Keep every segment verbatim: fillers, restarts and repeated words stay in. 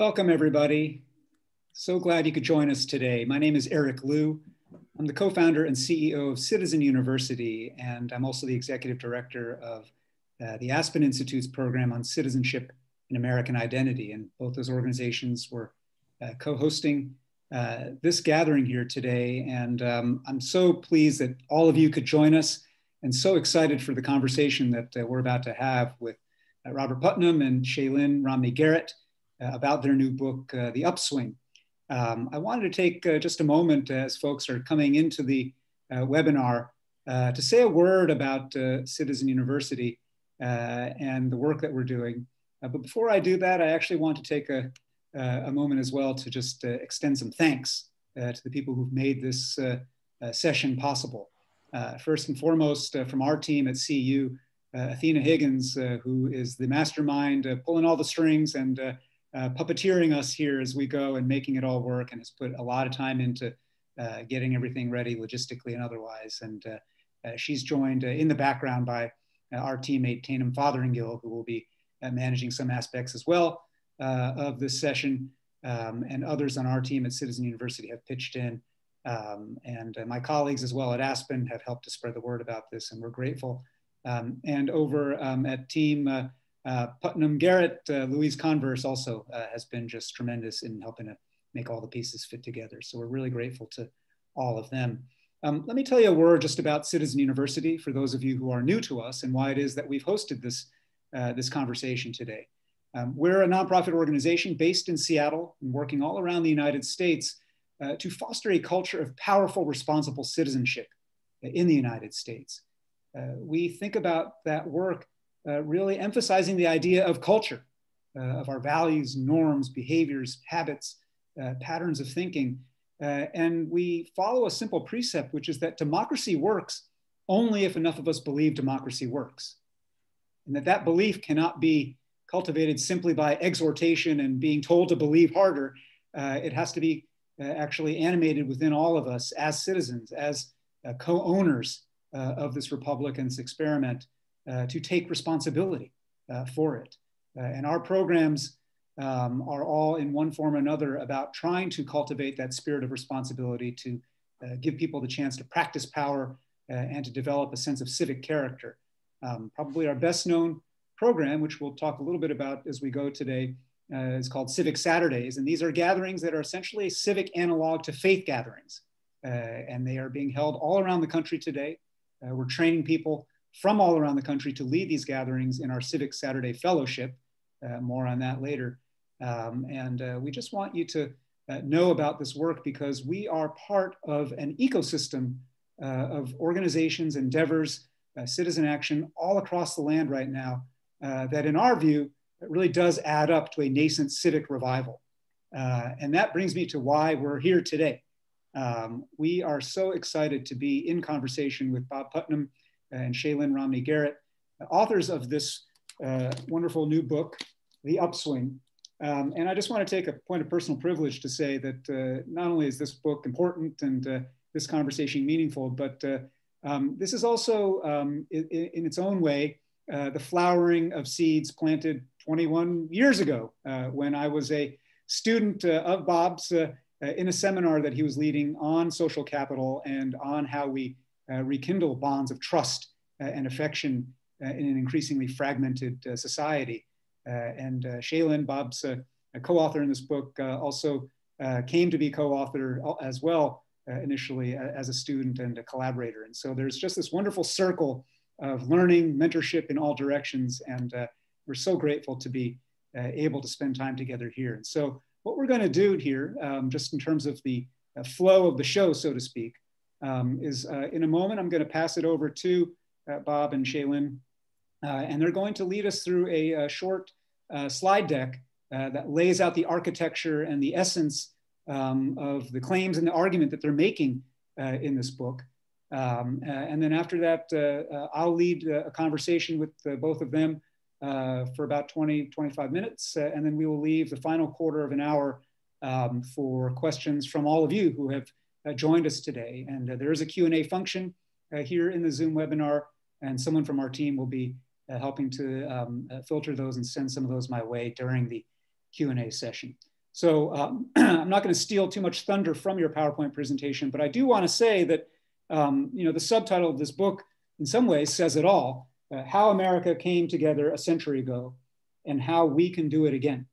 Welcome, everybody. So glad you could join us today. My name is Eric Liu. I'm the co-founder and C E O of Citizen University, and I'm also the executive director of uh, the Aspen Institute's program on citizenship and American identity. And both those organizations were uh, co-hosting uh, this gathering here today. And um, I'm so pleased that all of you could join us and so excited for the conversation that uh, we're about to have with uh, Robert Putnam and Shaylyn Romney Garrett uh, about their new book, uh, The Upswing. Um, I wanted to take uh, just a moment as folks are coming into the uh, webinar uh, to say a word about uh, Citizen University uh, and the work that we're doing. Uh, but before I do that, I actually want to take a, uh, a moment as well to just uh, extend some thanks uh, to the people who've made this uh, uh, session possible. Uh, first and foremost, uh, from our team at C U, uh, Athena Higgins, uh, who is the mastermind uh, pulling all the strings and uh, Uh, puppeteering us here as we go and making it all work, and has put a lot of time into uh, getting everything ready logistically and otherwise. And uh, uh, she's joined uh, in the background by uh, our teammate Tatum Fotheringill, who will be uh, managing some aspects as well uh, of this session. Um, and others on our team at Citizen University have pitched in. Um, and uh, my colleagues as well at Aspen have helped to spread the word about this, and we're grateful. Um, and over um, at team uh, Uh, Putnam Garrett, uh, Louise Converse also uh, has been just tremendous in helping to make all the pieces fit together. So we're really grateful to all of them. Um, let me tell you a word just about Citizen University for those of you who are new to us and why it is that we've hosted this, uh, this conversation today. Um, we're a nonprofit organization based in Seattle and working all around the United States uh, to foster a culture of powerful, responsible citizenship in the United States. Uh, we think about that work Uh, really emphasizing the idea of culture, uh, of our values, norms, behaviors, habits, uh, patterns of thinking. Uh, and we follow a simple precept, which is that democracy works only if enough of us believe democracy works. And that that belief cannot be cultivated simply by exhortation and being told to believe harder. Uh, it has to be uh, actually animated within all of us as citizens, as uh, co-owners uh, of this republic and this experiment. Uh, to take responsibility uh, for it. Uh, and our programs um, are all in one form or another about trying to cultivate that spirit of responsibility to uh, give people the chance to practice power uh, and to develop a sense of civic character. Um, probably our best known program, which we'll talk a little bit about as we go today, uh, is called Civic Saturdays. And these are gatherings that are essentially a civic analog to faith gatherings. Uh, and they are being held all around the country today. Uh, we're training people from all around the country to lead these gatherings in our Civic Saturday Fellowship. Uh, more on that later. Um, and uh, we just want you to uh, know about this work because we are part of an ecosystem uh, of organizations, endeavors, uh, citizen action all across the land right now uh, that in our view, really does add up to a nascent civic revival. Uh, and that brings me to why we're here today. Um, we are so excited to be in conversation with Bob Putnam and Shaylyn Romney Garrett, authors of this uh, wonderful new book, The Upswing. Um, and I just want to take a point of personal privilege to say that uh, not only is this book important and uh, this conversation meaningful, but uh, um, this is also, um, in, in its own way, uh, the flowering of seeds planted twenty-one years ago uh, when I was a student uh, of Bob's uh, in a seminar that he was leading on social capital and on how we Uh, rekindle bonds of trust uh, and affection uh, in an increasingly fragmented uh, society. Uh, and uh, Shaylyn, Bob's uh, co-author in this book, uh, also uh, came to be co-author as well uh, initially uh, as a student and a collaborator. And so there's just this wonderful circle of learning, mentorship in all directions. And uh, we're so grateful to be uh, able to spend time together here. And so what we're gonna do here, um, just in terms of the uh, flow of the show, so to speak, Um, is uh, in a moment, I'm going to pass it over to uh, Bob and Shaylyn, uh, and they're going to lead us through a, a short uh, slide deck uh, that lays out the architecture and the essence um, of the claims and the argument that they're making uh, in this book. Um, uh, and then after that, uh, uh, I'll lead uh, a conversation with uh, both of them uh, for about twenty, twenty-five minutes, uh, and then we will leave the final quarter of an hour um, for questions from all of you who have Uh, joined us today. And uh, there is a Q and A function uh, here in the Zoom webinar, and someone from our team will be uh, helping to um, uh, filter those and send some of those my way during the Q and A session. So um, I'm not going to steal too much thunder from your PowerPoint presentation, but I do want to say that um, you know, the subtitle of this book in some ways says it all, uh, How America Came Together a Century Ago and How We Can Do It Again.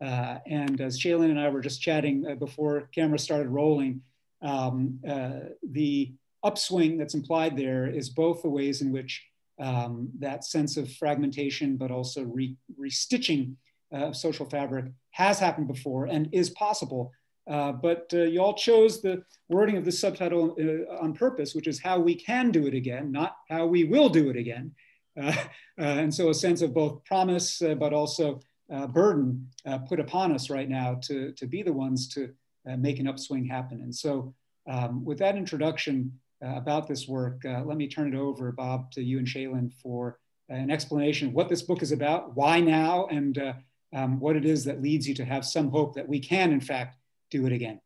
Uh, and as Shaylyn and I were just chatting uh, before camera started rolling, um, uh, the upswing that's implied there is both the ways in which um, that sense of fragmentation, but also re restitching uh, of social fabric has happened before and is possible. Uh, but uh, you all chose the wording of this subtitle uh, on purpose, which is how we can do it again, not how we will do it again. Uh, uh, and so a sense of both promise, uh, but also Uh, burden uh, put upon us right now to, to be the ones to uh, make an upswing happen. And so um, with that introduction uh, about this work, uh, let me turn it over, Bob, to you and Shaylyn for an explanation of what this book is about, why now, and uh, um, what it is that leads you to have some hope that we can, in fact, do it again.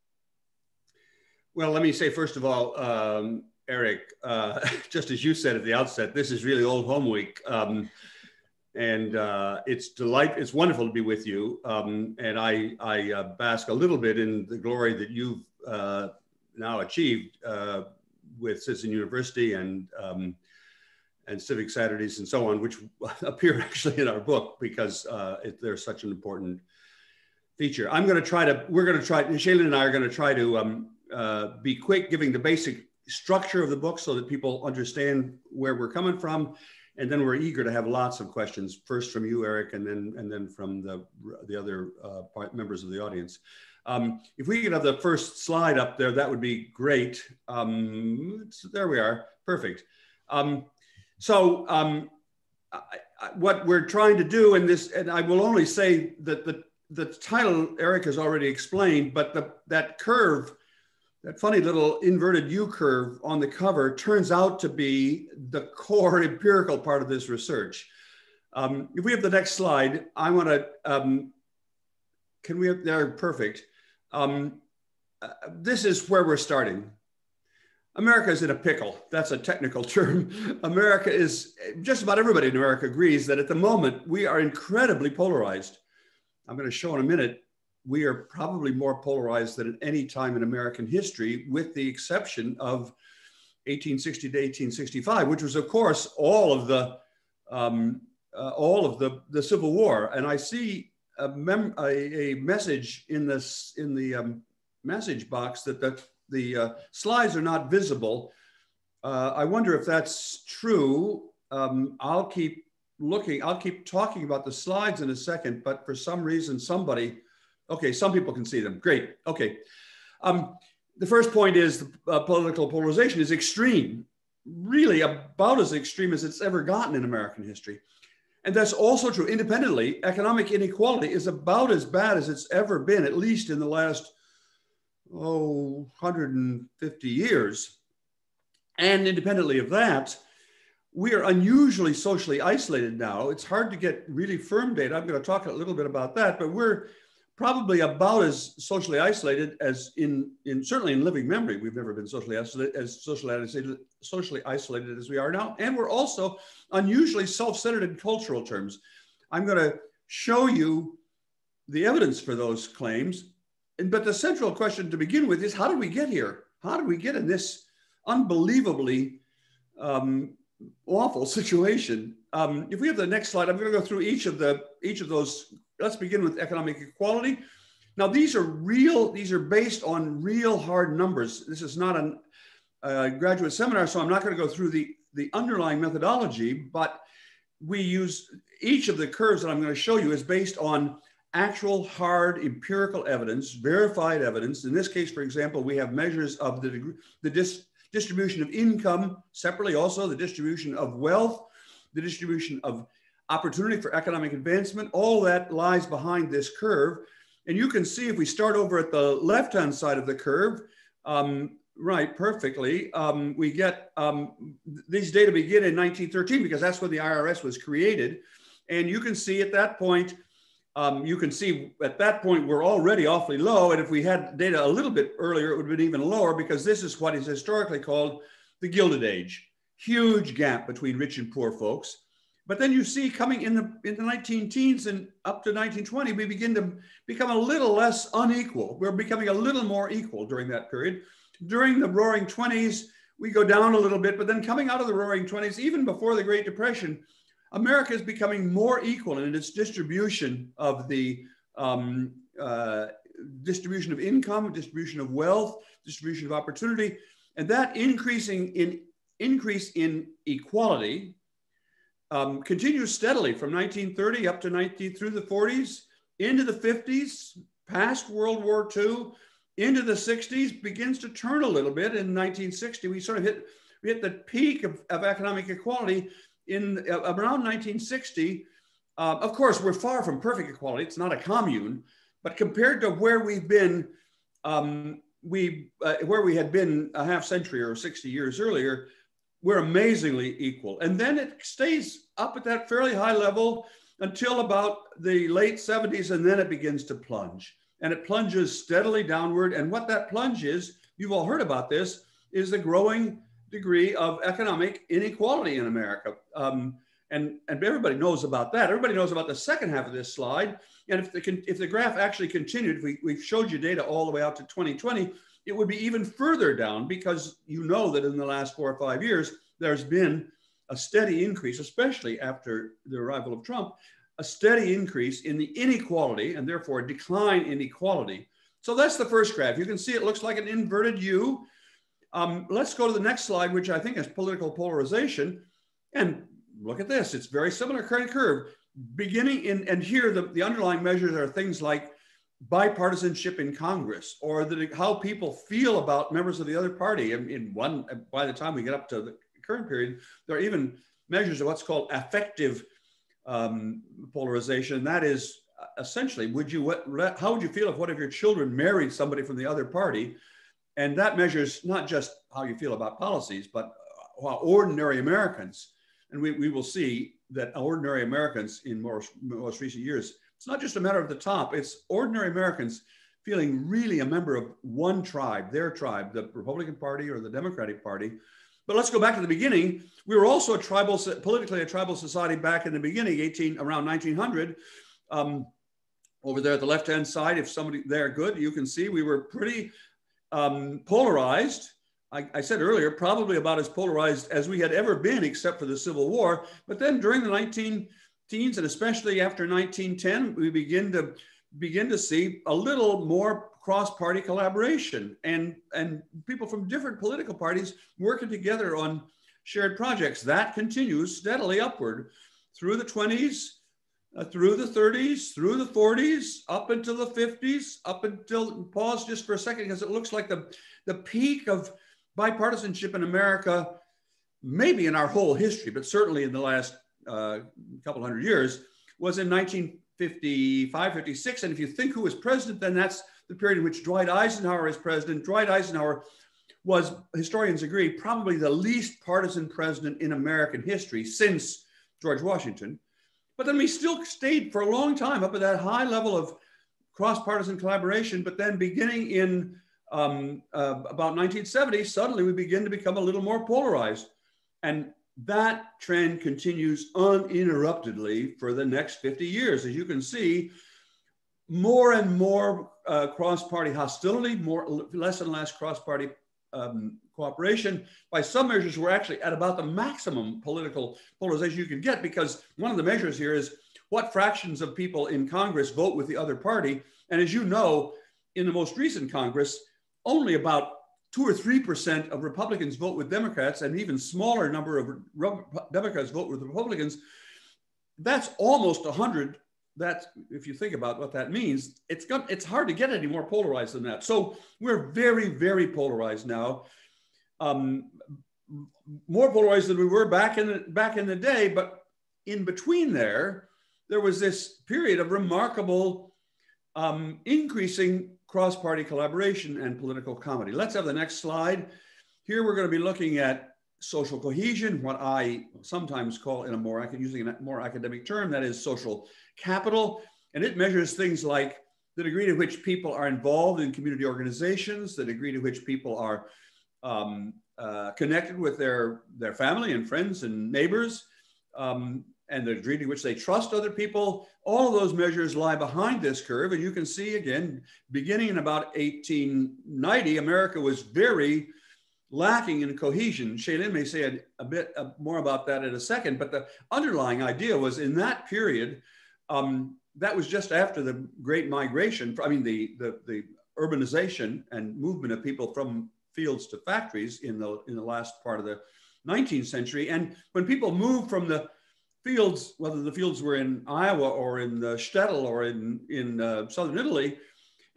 Well, let me say, first of all, um, Eric, uh, just as you said at the outset, this is really old home week. Um, And uh, it's delight. It's wonderful to be with you. Um, and I, I uh, bask a little bit in the glory that you've uh, now achieved uh, with Citizen University and um, and Civic Saturdays and so on, which appear actually in our book because uh, it, they're such an important feature. I'm going to try to. We're going to try. Shaylyn and I are going to try to um, uh, be quick, giving the basic structure of the book so that people understand where we're coming from. And then we're eager to have lots of questions, first from you, Eric, and then and then from the the other uh, part, members of the audience. Um, if we could have the first slide up there, that would be great. Um, there we are, perfect. Um, so um, I, I, what we're trying to do in this, and I will only say that the the title Eric has already explained, but the that curve. That funny little inverted U curve on the cover turns out to be the core empirical part of this research. Um, if we have the next slide, I want to, um, can we have, there, perfect. Um, uh, this is where we're starting. America is in a pickle. That's a technical term. America is, just about everybody in America agrees that at the moment we are incredibly polarized. I'm going to show in a minute. We are probably more polarized than at any time in American history, with the exception of eighteen sixty to eighteen sixty-five, which was, of course, all of the um, uh, all of the the Civil War. And I see a, mem a, a message in this in the um, message box that the the uh, slides are not visible. Uh, I wonder if that's true. Um, I'll keep looking. I'll keep talking about the slides in a second. But for some reason, somebody. Okay, some people can see them, great, okay. Um, the first point is uh, political polarization is extreme, really about as extreme as it's ever gotten in American history. And that's also true independently. Economic inequality is about as bad as it's ever been, at least in the last, oh, one hundred fifty years. And independently of that, we are unusually socially isolated now. It's hard to get really firm data. I'm gonna talk a little bit about that, but we're, probably about as socially isolated as in, in, certainly in living memory, we've never been socially isolated, as socially isolated, socially isolated as we are now. And we're also unusually self-centered in cultural terms. I'm gonna show you the evidence for those claims. And, but the central question to begin with is, how did we get here? How did we get in this unbelievably um, awful situation? Um, if we have the next slide, I'm gonna go through each of the, each of those. Let's begin with economic equality. Now, these are real, these are based on real hard numbers. This is not a uh, graduate seminar, so I'm not gonna go through the, the underlying methodology, but we use, each of the curves that I'm gonna show you is based on actual hard empirical evidence, verified evidence. In this case, for example, we have measures of the, degree, the dis, distribution of income separately, also the distribution of wealth, the distribution of opportunity for economic advancement, all that lies behind this curve. And you can see if we start over at the left-hand side of the curve, um, right, perfectly, um, we get, um, these data begin in nineteen thirteen because that's when the I R S was created. And you can see at that point, um, you can see at that point, we're already awfully low. And if we had data a little bit earlier, it would have been even lower because this is what is historically called the Gilded Age. Huge gap between rich and poor folks. But then you see coming in the, in the nineteen teens and up to nineteen twenty, we begin to become a little less unequal. We're becoming a little more equal during that period. During the Roaring twenties, we go down a little bit, but then coming out of the Roaring twenties, even before the Great Depression, America is becoming more equal in its distribution of the um, uh, distribution of income, distribution of wealth, distribution of opportunity. And that increasing in increase in equality Um, continues steadily from nineteen thirty up to nineteen through the forties, into the fifties, past World War Two, into the sixties, begins to turn a little bit. In nineteen sixty, we sort of hit, we hit the peak of, of economic equality in uh, around nineteen sixty. Uh, of course, we're far from perfect equality. It's not a commune, but compared to where we've been, um, we uh, where we had been a half century or sixty years earlier, we're amazingly equal. And then it stays up at that fairly high level until about the late seventies, and then it begins to plunge. And it plunges steadily downward. And what that plunge is, you've all heard about this, is the growing degree of economic inequality in America. Um, and, and everybody knows about that. Everybody knows about the second half of this slide. And if the, if the graph actually continued, we, we've showed you data all the way out to twenty twenty, it would be even further down, because you know that in the last four or five years, there's been a steady increase, especially after the arrival of Trump, a steady increase in the inequality and therefore decline in equality. So that's the first graph. You can see it looks like an inverted U. Um, let's go to the next slide, which I think is political polarization. And look at this, it's very similar curve. Beginning in, and here the, the underlying measures are things like bipartisanship in Congress, or the, how people feel about members of the other party. In, in one, by the time we get up to the current period, there are even measures of what's called affective um, polarization. That is essentially, would you, what, how would you feel if one of your children married somebody from the other party? And that measures not just how you feel about policies, but how ordinary Americans. And we, we will see that ordinary Americans in more, most recent years, it's not just a matter of the top, it's ordinary Americans feeling really a member of one tribe, their tribe, the Republican Party or the Democratic Party. But let's go back to the beginning. We were also a tribal, politically a tribal society back in the beginning, eighteen, around nineteen hundred. Um, over there at the left-hand side, if somebody there good, you can see we were pretty um, polarized. I, I said earlier, probably about as polarized as we had ever been except for the Civil War. But then during the nineteen teens, and especially after nineteen ten, we begin to begin to see a little more cross-party collaboration and, and people from different political parties working together on shared projects. That continues steadily upward through the twenties, uh, through the thirties, through the forties, up until the fifties, up until, pause just for a second, because it looks like the, the peak of bipartisanship in America, maybe in our whole history, but certainly in the last a uh, couple hundred years, was in nineteen fifty-five, fifty-six. And if you think who was president, then that's the period in which Dwight Eisenhower is president. Dwight Eisenhower was, historians agree, probably the least partisan president in American history since George Washington. But then we still stayed for a long time up at that high level of cross-partisan collaboration. But then beginning in um, uh, about nineteen seventy, suddenly we begin to become a little more polarized. And that trend continues uninterruptedly for the next fifty years. As you can see, more and more uh, cross-party hostility, more, less and less cross-party um, cooperation. By some measures, we're actually at about the maximum political polarization you can get, because one of the measures here is what fractions of people in Congress vote with the other party. And as you know, in the most recent Congress, only about two or three percent of Republicans vote with Democrats, and an even smaller number of Re- Democrats vote with Republicans. That's almost one hundred. That's, if you think about what that means, it's got, it's hard to get any more polarized than that. So we're very, very polarized now, um, more polarized than we were back in the, back in the day. But in between there, there was this period of remarkable um, increasing cross-party collaboration and political comedy. Let's have the next slide. Here we're going to be looking at social cohesion, what I sometimes call in a more, using a more academic term, that is social capital. And it measures things like the degree to which people are involved in community organizations, the degree to which people are um, uh, connected with their, their family and friends and neighbors, um, and the degree to which they trust other people, all of those measures lie behind this curve. And you can see again, beginning in about eighteen ninety, America was very lacking in cohesion. Shaylyn may say a, a bit more about that in a second, but the underlying idea was in that period, um, that was just after the Great Migration, I mean, the, the, the urbanization and movement of people from fields to factories in the, in the last part of the nineteenth century. And when people moved from the fields, whether the fields were in Iowa or in the shtetl or in, in uh, Southern Italy,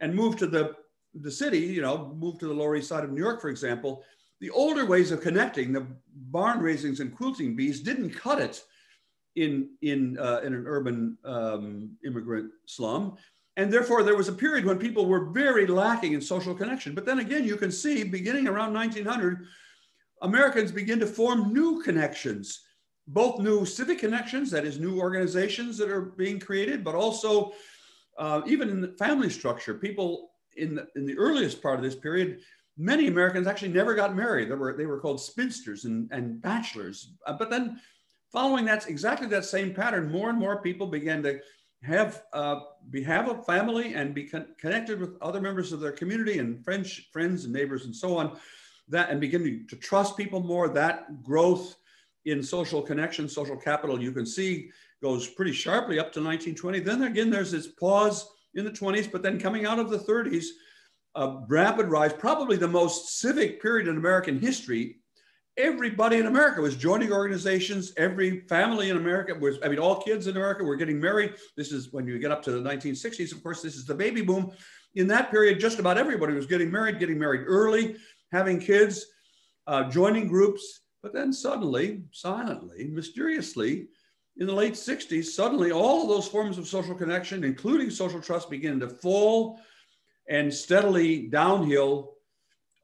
and moved to the, the city, you know, moved to the Lower East Side of New York, for example, the older ways of connecting, the barn raisings and quilting bees, didn't cut it in, in, uh, in an urban um, immigrant slum. And therefore, there was a period when people were very lacking in social connection. But then again, you can see beginning around nineteen hundred, Americans begin to form new connections, both new civic connections, that is new organizations that are being created, but also uh, even in the family structure. People in the, in the earliest part of this period, many Americans actually never got married. There were, they were called spinsters and, and bachelors. Uh, but then following that, exactly that same pattern, more and more people began to have uh, be have a family and be con connected with other members of their community and friends, friends and neighbors and so on, that and beginning to trust people more. That growth in social connection, social capital, you can see goes pretty sharply up to nineteen twenty. Then again, there's this pause in the twenties, but then coming out of the thirties, a rapid rise, probably the most civic period in American history. Everybody in America was joining organizations. Every family in America was, I mean, all kids in America were getting married. This is when you get up to the nineteen sixties, of course, this is the baby boom. In that period, just about everybody was getting married, getting married early, having kids, uh, joining groups. But then suddenly, silently, mysteriously, in the late sixties, suddenly all of those forms of social connection, including social trust, begin to fall and steadily downhill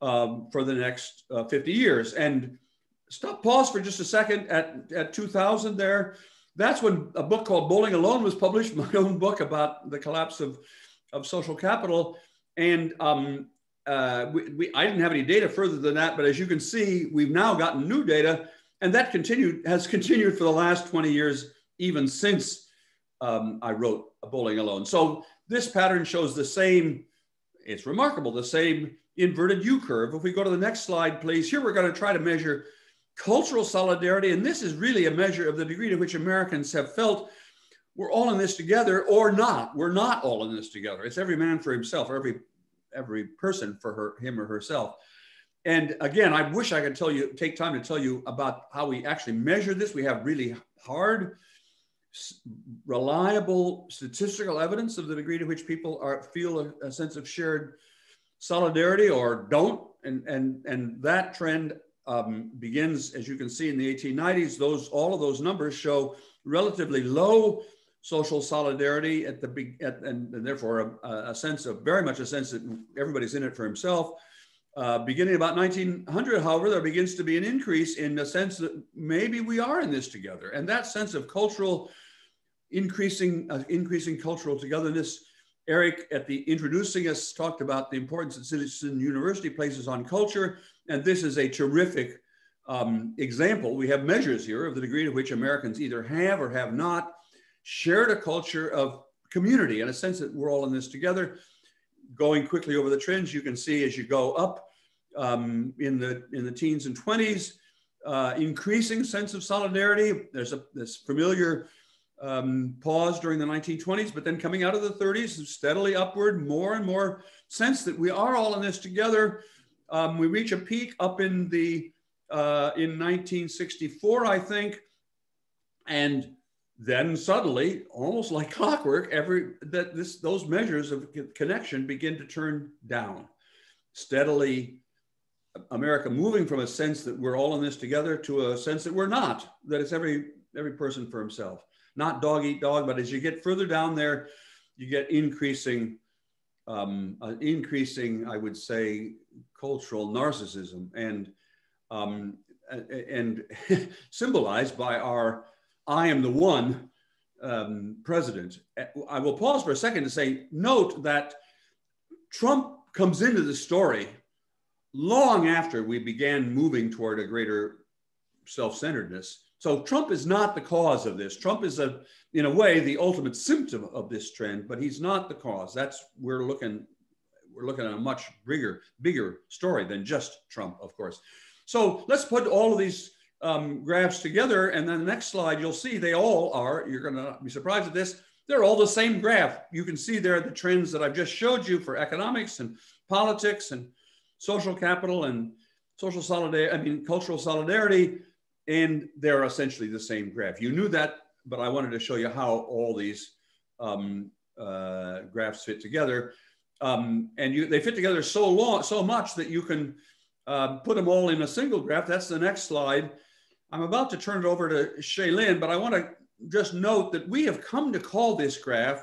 um, for the next uh, fifty years. And stop, pause for just a second at, at two thousand there. That's when a book called Bowling Alone was published, my own book about the collapse of, of social capital. And um, uh, we, we, I didn't have any data further than that, but as you can see, we've now gotten new data. And that continued, has continued for the last twenty years, even since um, I wrote Bowling Alone. So this pattern shows the same, it's remarkable, the same inverted U-curve. If we go to the next slide, please. Here we're going to try to measure cultural solidarity. And this is really a measure of the degree to which Americans have felt we're all in this together or not. We're not all in this together. It's every man for himself, or every, every person for her, him or herself. And again, I wish I could tell you, take time to tell you about how we actually measure this. We have really hard, reliable statistical evidence of the degree to which people are, feel a, a sense of shared solidarity or don't. And, and, and that trend um, begins, as you can see, in the eighteen nineties. Those, all of those numbers show relatively low social solidarity at the big, at, and, and therefore a, a sense of, very much a sense that everybody's in it for himself. Uh, beginning about nineteen hundred, however, there begins to be an increase in the sense that maybe we are in this together. And that sense of cultural, increasing uh, increasing cultural togetherness, Eric at the introducing us talked about the importance that Citizen University places on culture. And this is a terrific um, example. We have measures here of the degree to which Americans either have or have not shared a culture of community and a sense that we're all in this together. Going quickly over the trends, you can see as you go up, Um, in the in the teens and twenties, uh, increasing sense of solidarity. There's a this familiar um, pause during the nineteen twenties, but then coming out of the thirties, steadily upward, more and more sense that we are all in this together. Um, we reach a peak up in the uh, in nineteen sixty-four, I think, and then suddenly, almost like clockwork, every that this those measures of connection begin to turn down steadily. America moving from a sense that we're all in this together to a sense that we're not, that it's every, every person for himself. Not dog eat dog, but as you get further down there, you get increasing, um, uh, increasing, I would say, cultural narcissism and, um, and symbolized by our, I am the one um, president. I will pause for a second to say, note that Trump comes into the story long after we began moving toward a greater self-centeredness So Trump is not the cause of this. Trump is, a, in a way, the ultimate symptom of this trend, but he's not the cause. That's, we're looking, we're looking at a much bigger, bigger story than just Trump, of course. So let's put all of these um, graphs together, and then the next slide, you'll see they all are, you're gonna be surprised at this, they're all the same graph. You can see there the trends that I've just showed you for economics and politics and social capital and social solidarity, I mean, cultural solidarity, and they're essentially the same graph. You knew that, but I wanted to show you how all these um, uh, graphs fit together. Um, and you, they fit together so long, so much that you can uh, put them all in a single graph. That's the next slide. I'm about to turn it over to Shaylyn, but I want to just note that we have come to call this graph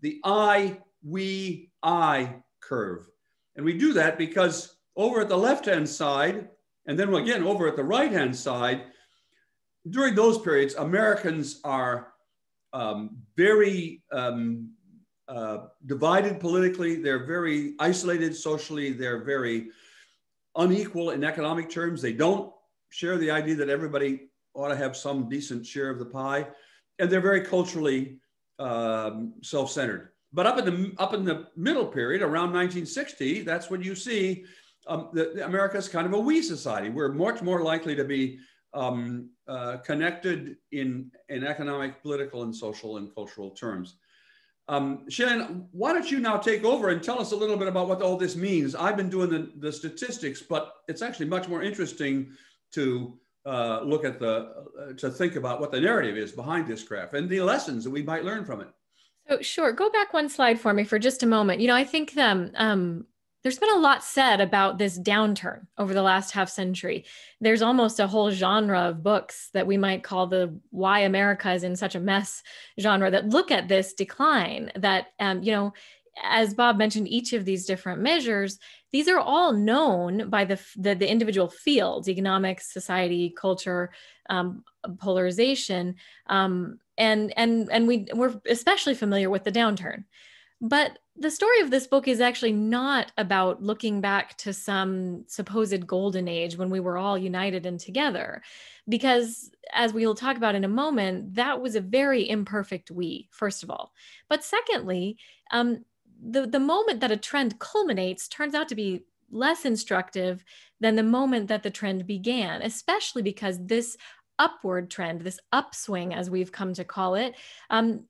the I, we, I curve. And we do that because over at the left-hand side, and then again over at the right-hand side, during those periods, Americans are um, very um, uh, divided politically. They're very isolated socially. They're very unequal in economic terms. They don't share the idea that everybody ought to have some decent share of the pie. And they're very culturally um, self-centered. But up in the up in the middle period, around nineteen sixty, that's when you see um, that America's kind of a we society. We're much more likely to be um, uh, connected in in economic, political, and social and cultural terms. Um, Shaylyn, why don't you now take over and tell us a little bit about what all this means? I've been doing the, the statistics, but it's actually much more interesting to uh, look at the uh, to think about what the narrative is behind this graph and the lessons that we might learn from it. Oh, sure. Go back one slide for me for just a moment. You know, I think um, um, there's been a lot said about this downturn over the last half century. There's almost a whole genre of books that we might call the Why America is in Such a Mess genre that look at this decline that, um, you know, as Bob mentioned, each of these different measures, these are all known by the, the, the individual fields, economics, society, culture, um, polarization, um, and, and, and we, we're especially familiar with the downturn. But the story of this book is actually not about looking back to some supposed golden age when we were all united and together, because as we'll talk about in a moment, that was a very imperfect we, first of all. But secondly, um, The, the moment that a trend culminates turns out to be less instructive than the moment that the trend began, especially because this upward trend, this upswing, as we've come to call it, um,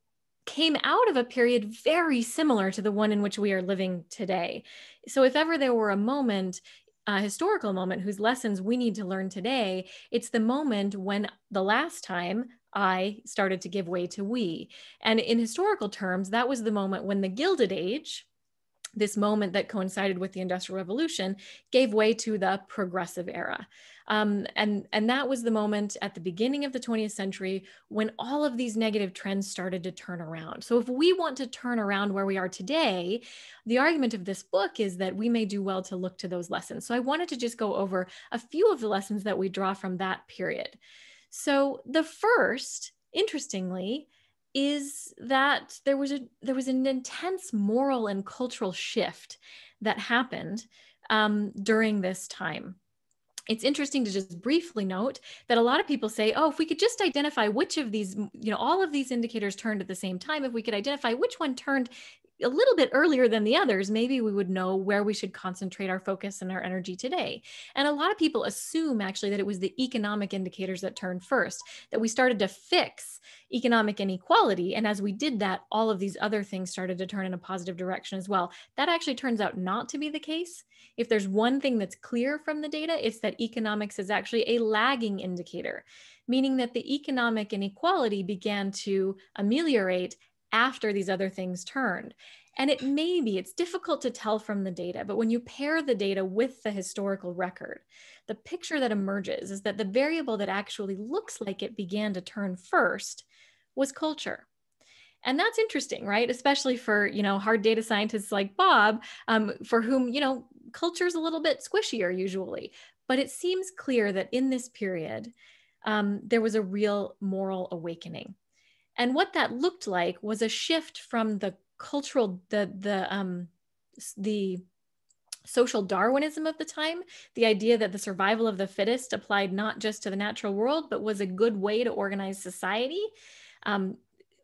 came out of a period very similar to the one in which we are living today. So if ever there were a moment, a historical moment, whose lessons we need to learn today, it's the moment when the last time I started to give way to we. And in historical terms, that was the moment when the Gilded Age, this moment that coincided with the Industrial Revolution, gave way to the Progressive Era. Um, and, and that was the moment at the beginning of the twentieth century when all of these negative trends started to turn around. So if we want to turn around where we are today, the argument of this book is that we may do well to look to those lessons. So I wanted to just go over a few of the lessons that we draw from that period. So the first, interestingly, is that there was a there was an intense moral and cultural shift that happened um, during this time. It's interesting to just briefly note that a lot of people say, oh, if we could just identify which of these, you know, all of these indicators turned at the same time, if we could identify which one turned a little bit earlier than the others, maybe we would know where we should concentrate our focus and our energy today. And a lot of people assume actually that it was the economic indicators that turned first, that we started to fix economic inequality. And as we did that, all of these other things started to turn in a positive direction as well. That actually turns out not to be the case. If there's one thing that's clear from the data, it's that economics is actually a lagging indicator, meaning that the economic inequality began to ameliorate after these other things turned. And it may be, it's difficult to tell from the data, but when you pair the data with the historical record, the picture that emerges is that the variable that actually looks like it began to turn first was culture. And that's interesting, right? Especially for, you know, hard data scientists like Bob, um, for whom, you know, culture's a little bit squishier usually, but it seems clear that in this period, um, there was a real moral awakening. And what that looked like was a shift from the cultural, the, the, um, the social Darwinism of the time, the idea that the survival of the fittest applied not just to the natural world, but was a good way to organize society, um,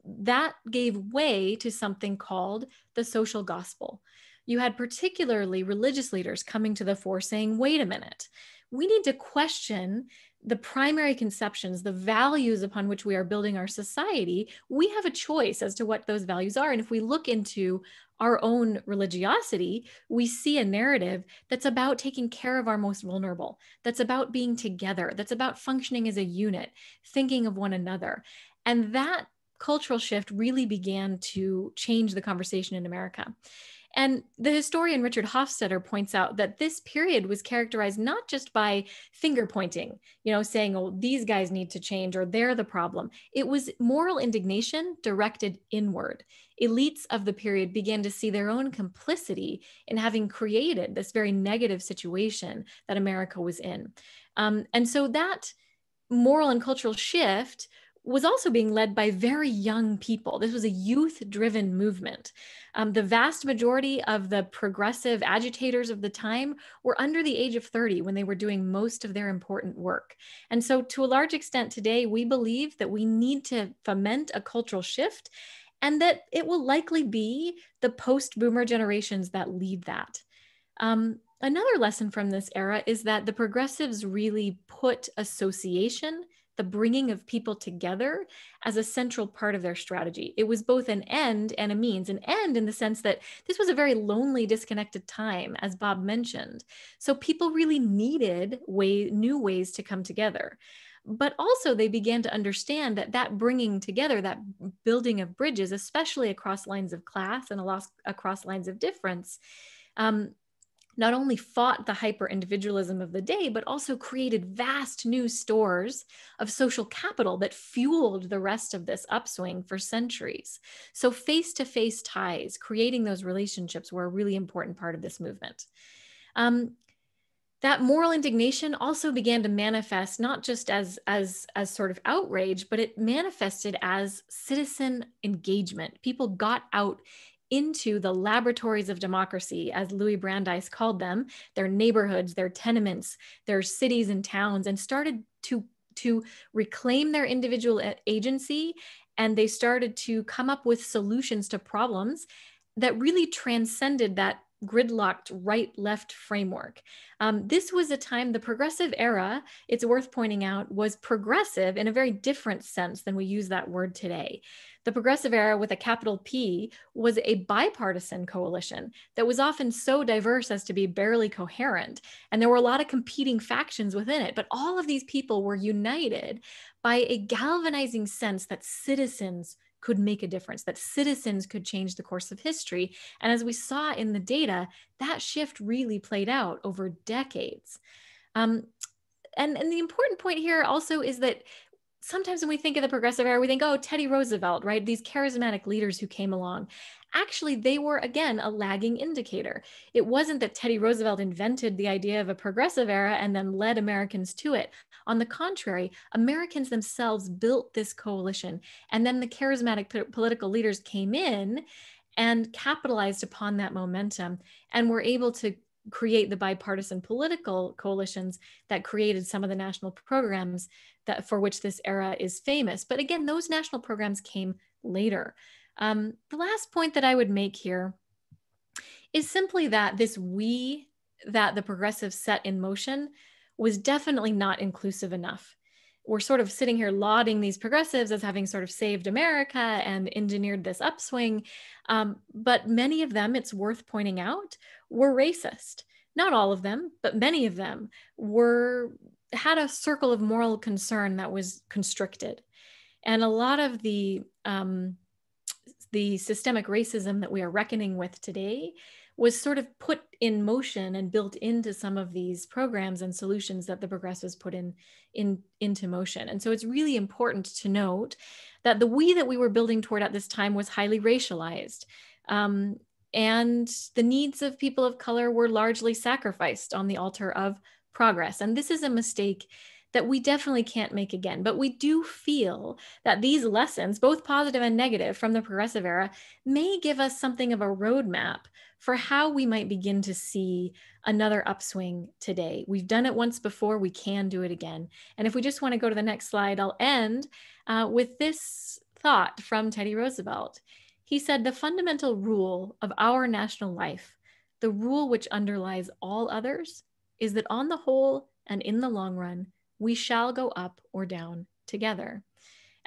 that gave way to something called the social gospel. You had particularly religious leaders coming to the fore saying, wait a minute, we need to question the primary conceptions, the values upon which we are building our society. We have a choice as to what those values are. And if we look into our own religiosity, we see a narrative that's about taking care of our most vulnerable, that's about being together, that's about functioning as a unit, thinking of one another. And that cultural shift really began to change the conversation in America. And the historian Richard Hofstadter points out that this period was characterized not just by finger pointing, you know, saying, oh, these guys need to change or they're the problem. It was moral indignation directed inward. Elites of the period began to see their own complicity in having created this very negative situation that America was in. Um, and so that moral and cultural shift was also being led by very young people. This was a youth-driven movement. Um, the vast majority of the progressive agitators of the time were under the age of thirty when they were doing most of their important work. And so to a large extent today, we believe that we need to foment a cultural shift and that it will likely be the post-boomer generations that lead that. Um, another lesson from this era is that the progressives really put association, the bringing of people together, as a central part of their strategy. It was both an end and a means, an end in the sense that this was a very lonely, disconnected time, as Bob mentioned. So people really needed way, new ways to come together. But also they began to understand that that bringing together, that building of bridges, especially across lines of class and across lines of difference, um, not only fought the hyper-individualism of the day, but also created vast new stores of social capital that fueled the rest of this upswing for centuries. So face-to-face ties, creating those relationships, were a really important part of this movement. Um, that moral indignation also began to manifest not just as, as, as sort of outrage, but it manifested as citizen engagement. People got out into the laboratories of democracy, as Louis Brandeis called them, their neighborhoods, their tenements, their cities and towns, and started to, to reclaim their individual agency. And they started to come up with solutions to problems that really transcended that gridlocked right-left framework. Um, this was a time, the progressive era, it's worth pointing out, was progressive in a very different sense than we use that word today. The progressive era, with a capital P, was a bipartisan coalition that was often so diverse as to be barely coherent. And there were a lot of competing factions within it, but all of these people were united by a galvanizing sense that citizens could make a difference, that citizens could change the course of history. And as we saw in the data, that shift really played out over decades. Um, and, and the important point here also is that sometimes when we think of the progressive era, we think, oh, Teddy Roosevelt, right? These charismatic leaders who came along. Actually, they were, again, a lagging indicator. It wasn't that Teddy Roosevelt invented the idea of a progressive era and then led Americans to it. On the contrary, Americans themselves built this coalition. And then the charismatic po- political leaders came in and capitalized upon that momentum and were able to create the bipartisan political coalitions that created some of the national programs that, for which this era is famous. But again, those national programs came later. Um, the last point that I would make here is simply that this we that the progressives set in motion was definitely not inclusive enough. We're sort of sitting here lauding these progressives as having sort of saved America and engineered this upswing. Um, but many of them, it's worth pointing out, were racist. Not all of them, but many of them were, had a circle of moral concern that was constricted. And a lot of the, um, the systemic racism that we are reckoning with today was sort of put in motion and built into some of these programs and solutions that the progressives put in, in into motion. And so it's really important to note that the we that we were building toward at this time was highly racialized. Um, and the needs of people of color were largely sacrificed on the altar of progress. And this is a mistake that we definitely can't make again. But we do feel that these lessons, both positive and negative, from the progressive era may give us something of a roadmap for how we might begin to see another upswing today. We've done it once before, we can do it again. And if we just want to go to the next slide, I'll end uh, with this thought from Teddy Roosevelt. He said, "The fundamental rule of our national life, the rule which underlies all others, is that on the whole and in the long run, we shall go up or down together."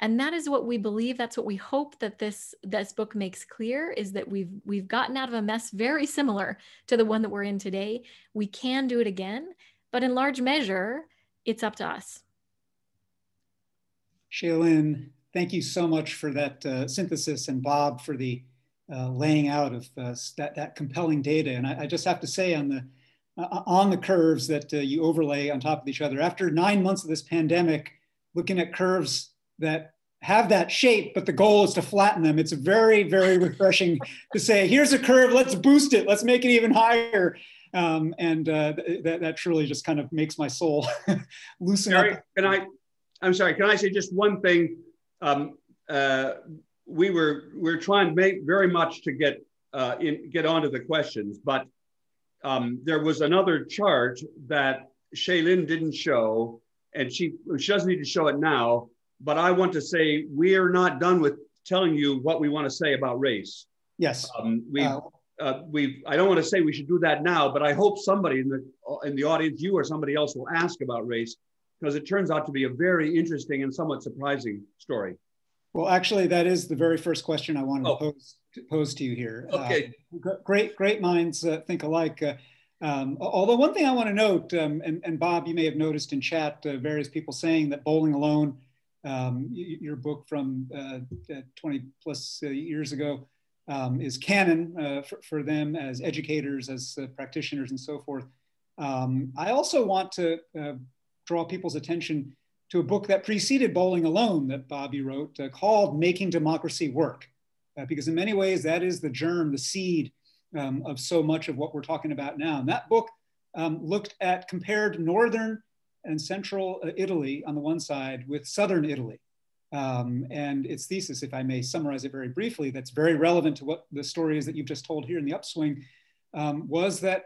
And that is what we believe. That's what we hope that this, this book makes clear, is that we've, we've gotten out of a mess very similar to the one that we're in today. We can do it again, but in large measure, it's up to us. Shaylyn, thank you so much for that uh, synthesis, and Bob for the uh, laying out of uh, that, that compelling data. And I, I just have to say on the, uh, on the curves that uh, you overlay on top of each other, after nine months of this pandemic, looking at curves that have that shape, but the goal is to flatten them. It's very, very refreshing to say, here's a curve, let's boost it, let's make it even higher. Um, and uh, th that, that truly just kind of makes my soul loosen Gary, up. Can I, I'm sorry, can I say just one thing? Um, uh, we were, we we're trying make very much to get, uh, in, get onto the questions, but um, there was another chart that Shaylyn didn't show, and she, she doesn't need to show it now, but I want to say we are not done with telling you what we want to say about race. Yes. Um, we uh, uh, we I don't want to say we should do that now, but I hope somebody in the in the audience, you or somebody else, will ask about race, because it turns out to be a very interesting and somewhat surprising story. Well, actually, that is the very first question I wanted oh. to pose to pose to you here. Okay. Uh, great, great minds uh, think alike. Uh, Um, although one thing I want to note, um, and, and Bob, you may have noticed in chat, uh, various people saying that Bowling Alone, um, your book from uh, twenty plus uh, years ago, um, is canon uh, for, for them as educators, as uh, practitioners, and so forth. Um, I also want to uh, draw people's attention to a book that preceded Bowling Alone that Bob, you wrote, uh, called Making Democracy Work, uh, because in many ways that is the germ, the seed, Um, of so much of what we're talking about now. And that book um, looked at, compared Northern and Central uh, Italy on the one side with Southern Italy. Um, and its thesis, if I may summarize it very briefly, that's very relevant to what the story is that you've just told here in The Upswing, um, was that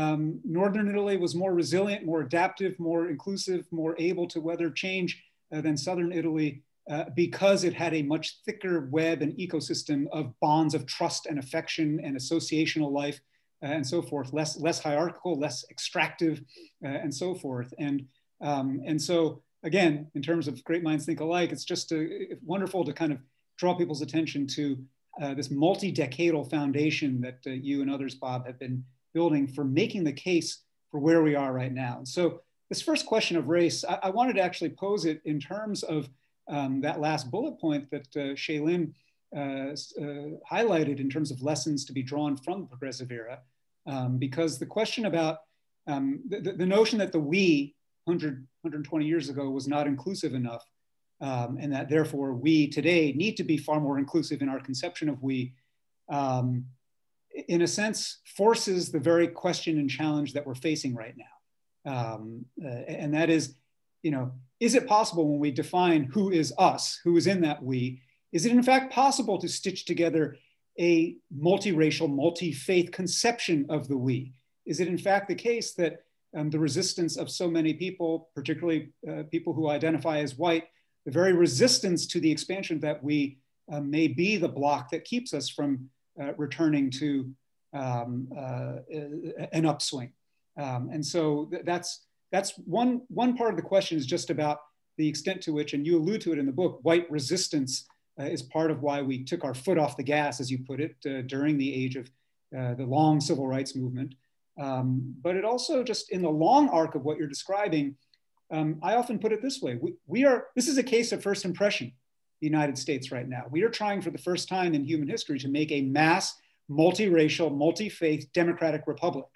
um, Northern Italy was more resilient, more adaptive, more inclusive, more able to weather change uh, than Southern Italy, Uh, because it had a much thicker web and ecosystem of bonds of trust and affection and associational life uh, and so forth, less, less hierarchical, less extractive uh, and so forth. And, um, and so again, in terms of great minds think alike, it's just a, wonderful to kind of draw people's attention to uh, this multi-decadal foundation that uh, you and others, Bob, have been building for making the case for where we are right now. And so this first question of race, I, I wanted to actually pose it in terms of Um, that last bullet point that uh, Shaylyn uh, uh, highlighted in terms of lessons to be drawn from the progressive era, um, because the question about um, the, the notion that the we one hundred, one hundred twenty years ago was not inclusive enough, um, and that therefore we today need to be far more inclusive in our conception of we, um, in a sense, forces the very question and challenge that we're facing right now. Um, uh, and that is, you know, is it possible when we define who is us, who is in that we, is it in fact possible to stitch together a multiracial, multi-faith conception of the we? Is it in fact the case that um, the resistance of so many people, particularly uh, people who identify as white, the very resistance to the expansion that we uh, may be the block that keeps us from uh, returning to um, uh, an upswing? Um, and so th that's, That's one, one part of the question is just about the extent to which, and you allude to it in the book, white resistance uh, is part of why we took our foot off the gas, as you put it, uh, during the age of uh, the long civil rights movement. Um, but it also just in the long arc of what you're describing, um, I often put it this way. We, we are, this is a case of first impression, the United States right now. We are trying for the first time in human history to make a mass, multiracial, multi-faith democratic republic.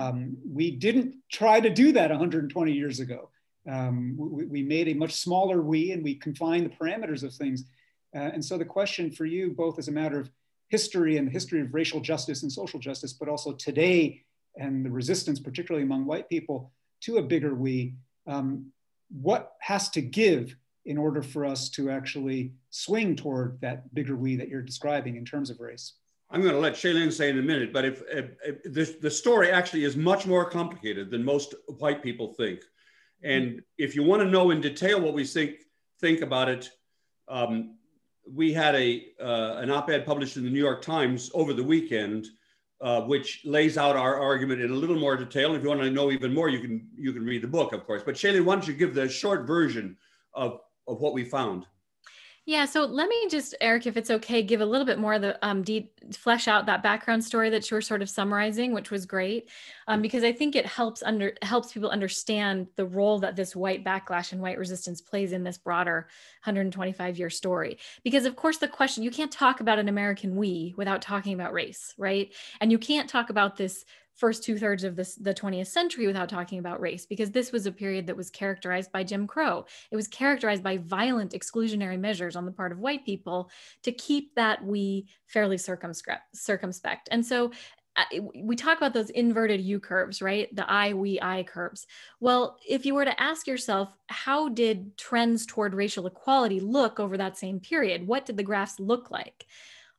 Um, we didn't try to do that one hundred twenty years ago. Um, we, we made a much smaller we, and we confined the parameters of things. Uh, and so the question for you, both as a matter of history and the history of racial justice and social justice, but also today and the resistance, particularly among white people, to a bigger we, um, what has to give in order for us to actually swing toward that bigger we that you're describing in terms of race? I'm going to let Shaylyn say in a minute, but if, if, if the, the story actually is much more complicated than most white people think. And if you want to know in detail what we think, think about it, um, we had a, uh, an op-ed published in the New York Times over the weekend, uh, which lays out our argument in a little more detail. If you want to know even more, you can, you can read the book, of course. But Shaylyn, why don't you give the short version of, of what we found? Yeah, so let me just, Eric, if it's okay, give a little bit more of the um, de flesh out that background story that you were sort of summarizing, which was great, um, because I think it helps under helps people understand the role that this white backlash and white resistance plays in this broader one hundred twenty-five year story. Because of course, the question, you can't talk about an American we without talking about race, right? And you can't talk about this first two thirds of this, the twentieth century without talking about race, because this was a period that was characterized by Jim Crow. It was characterized by violent exclusionary measures on the part of white people to keep that we fairly circumspect. And so we talk about those inverted U curves, right? The I, we, I curves. Well, if you were to ask yourself, how did trends toward racial equality look over that same period? What did the graphs look like?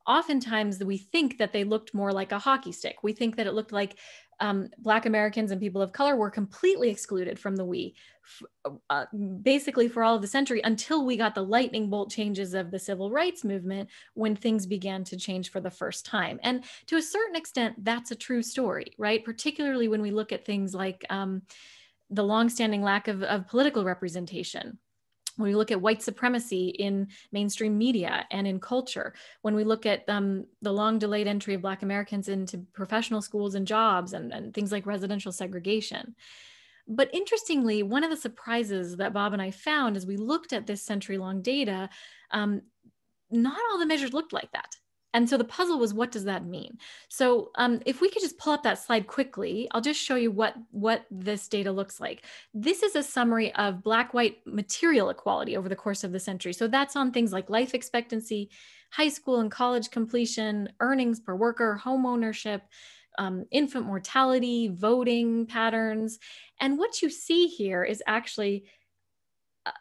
Oftentimes we think that they looked more like a hockey stick. We think that it looked like um, Black Americans and people of color were completely excluded from the we, uh, basically for all of the century, until we got the lightning bolt changes of the civil rights movement, when things began to change for the first time. And to a certain extent, that's a true story, right? Particularly when we look at things like um, the longstanding lack of, of political representation. When we look at white supremacy in mainstream media and in culture, when we look at um, the long delayed entry of Black Americans into professional schools and jobs and, and things like residential segregation. But interestingly, one of the surprises that Bob and I found as we looked at this century long data, um, not all the measures looked like that. And so the puzzle was, what does that mean? So um, if we could just pull up that slide quickly, I'll just show you what, what this data looks like. This is a summary of Black-white material equality over the course of the century. So that's on things like life expectancy, high school and college completion, earnings per worker, home ownership, um, infant mortality, voting patterns. And what you see here is actually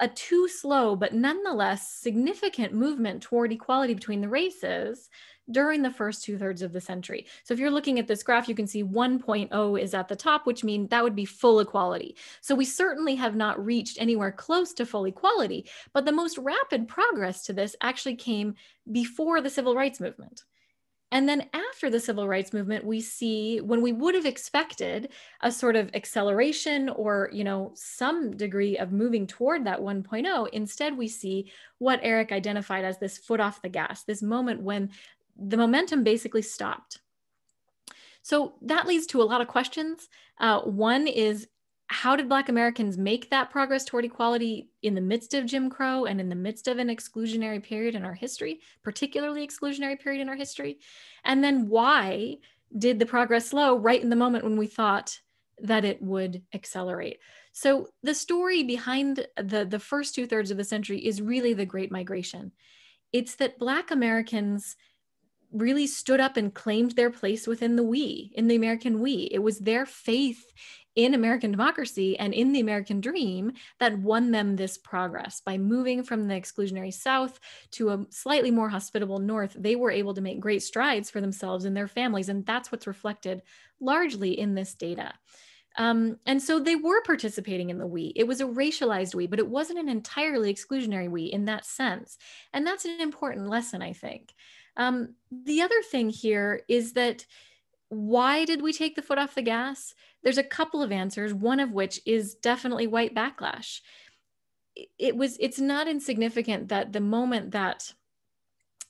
a too slow, but nonetheless significant movement toward equality between the races during the first two thirds of the century. So if you're looking at this graph, you can see one point oh is at the top, which means that would be full equality. So we certainly have not reached anywhere close to full equality, but the most rapid progress to this actually came before the civil rights movement. And then after the civil rights movement, we see when we would have expected a sort of acceleration or, you know, some degree of moving toward that one point oh, instead we see what Eric identified as this foot off the gas, this moment when the momentum basically stopped. So that leads to a lot of questions. Uh, one is, how did Black Americans make that progress toward equality in the midst of Jim Crow and in the midst of an exclusionary period in our history, particularly exclusionary period in our history? And then why did the progress slow right in the moment when we thought that it would accelerate? So the story behind the, the first two thirds of the century is really the Great Migration. It's that Black Americans really stood up and claimed their place within the we, in the American we. It was their faith in American democracy and in the American dream that won them this progress. By moving from the exclusionary South to a slightly more hospitable North, they were able to make great strides for themselves and their families. And that's what's reflected largely in this data. Um, and so they were participating in the we. It was a racialized we, but it wasn't an entirely exclusionary we in that sense. And that's an important lesson, I think. Um, the other thing here is that, why did we take the foot off the gas? There's a couple of answers, one of which is definitely white backlash. It was, it's not insignificant that the moment that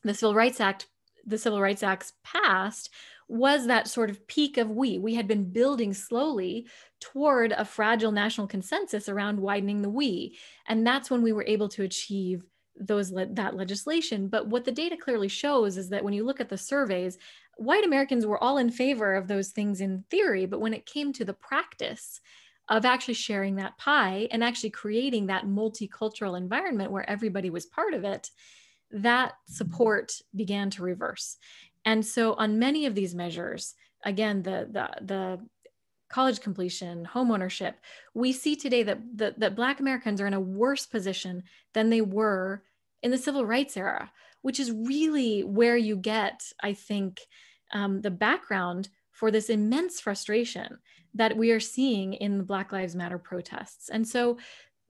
the Civil Rights Act, the Civil Rights Acts passed was that sort of peak of we. We had been building slowly toward a fragile national consensus around widening the we. And that's when we were able to achieve those that legislation. But what the data clearly shows is that when you look at the surveys, white Americans were all in favor of those things in theory, but when it came to the practice of actually sharing that pie and actually creating that multicultural environment where everybody was part of it, that support began to reverse. And so on many of these measures, again, the, the, the college completion, homeownership, we see today that, that, that Black Americans are in a worse position than they were in the civil rights era, which is really where you get, I think, um, the background for this immense frustration that we are seeing in the Black Lives Matter protests. And so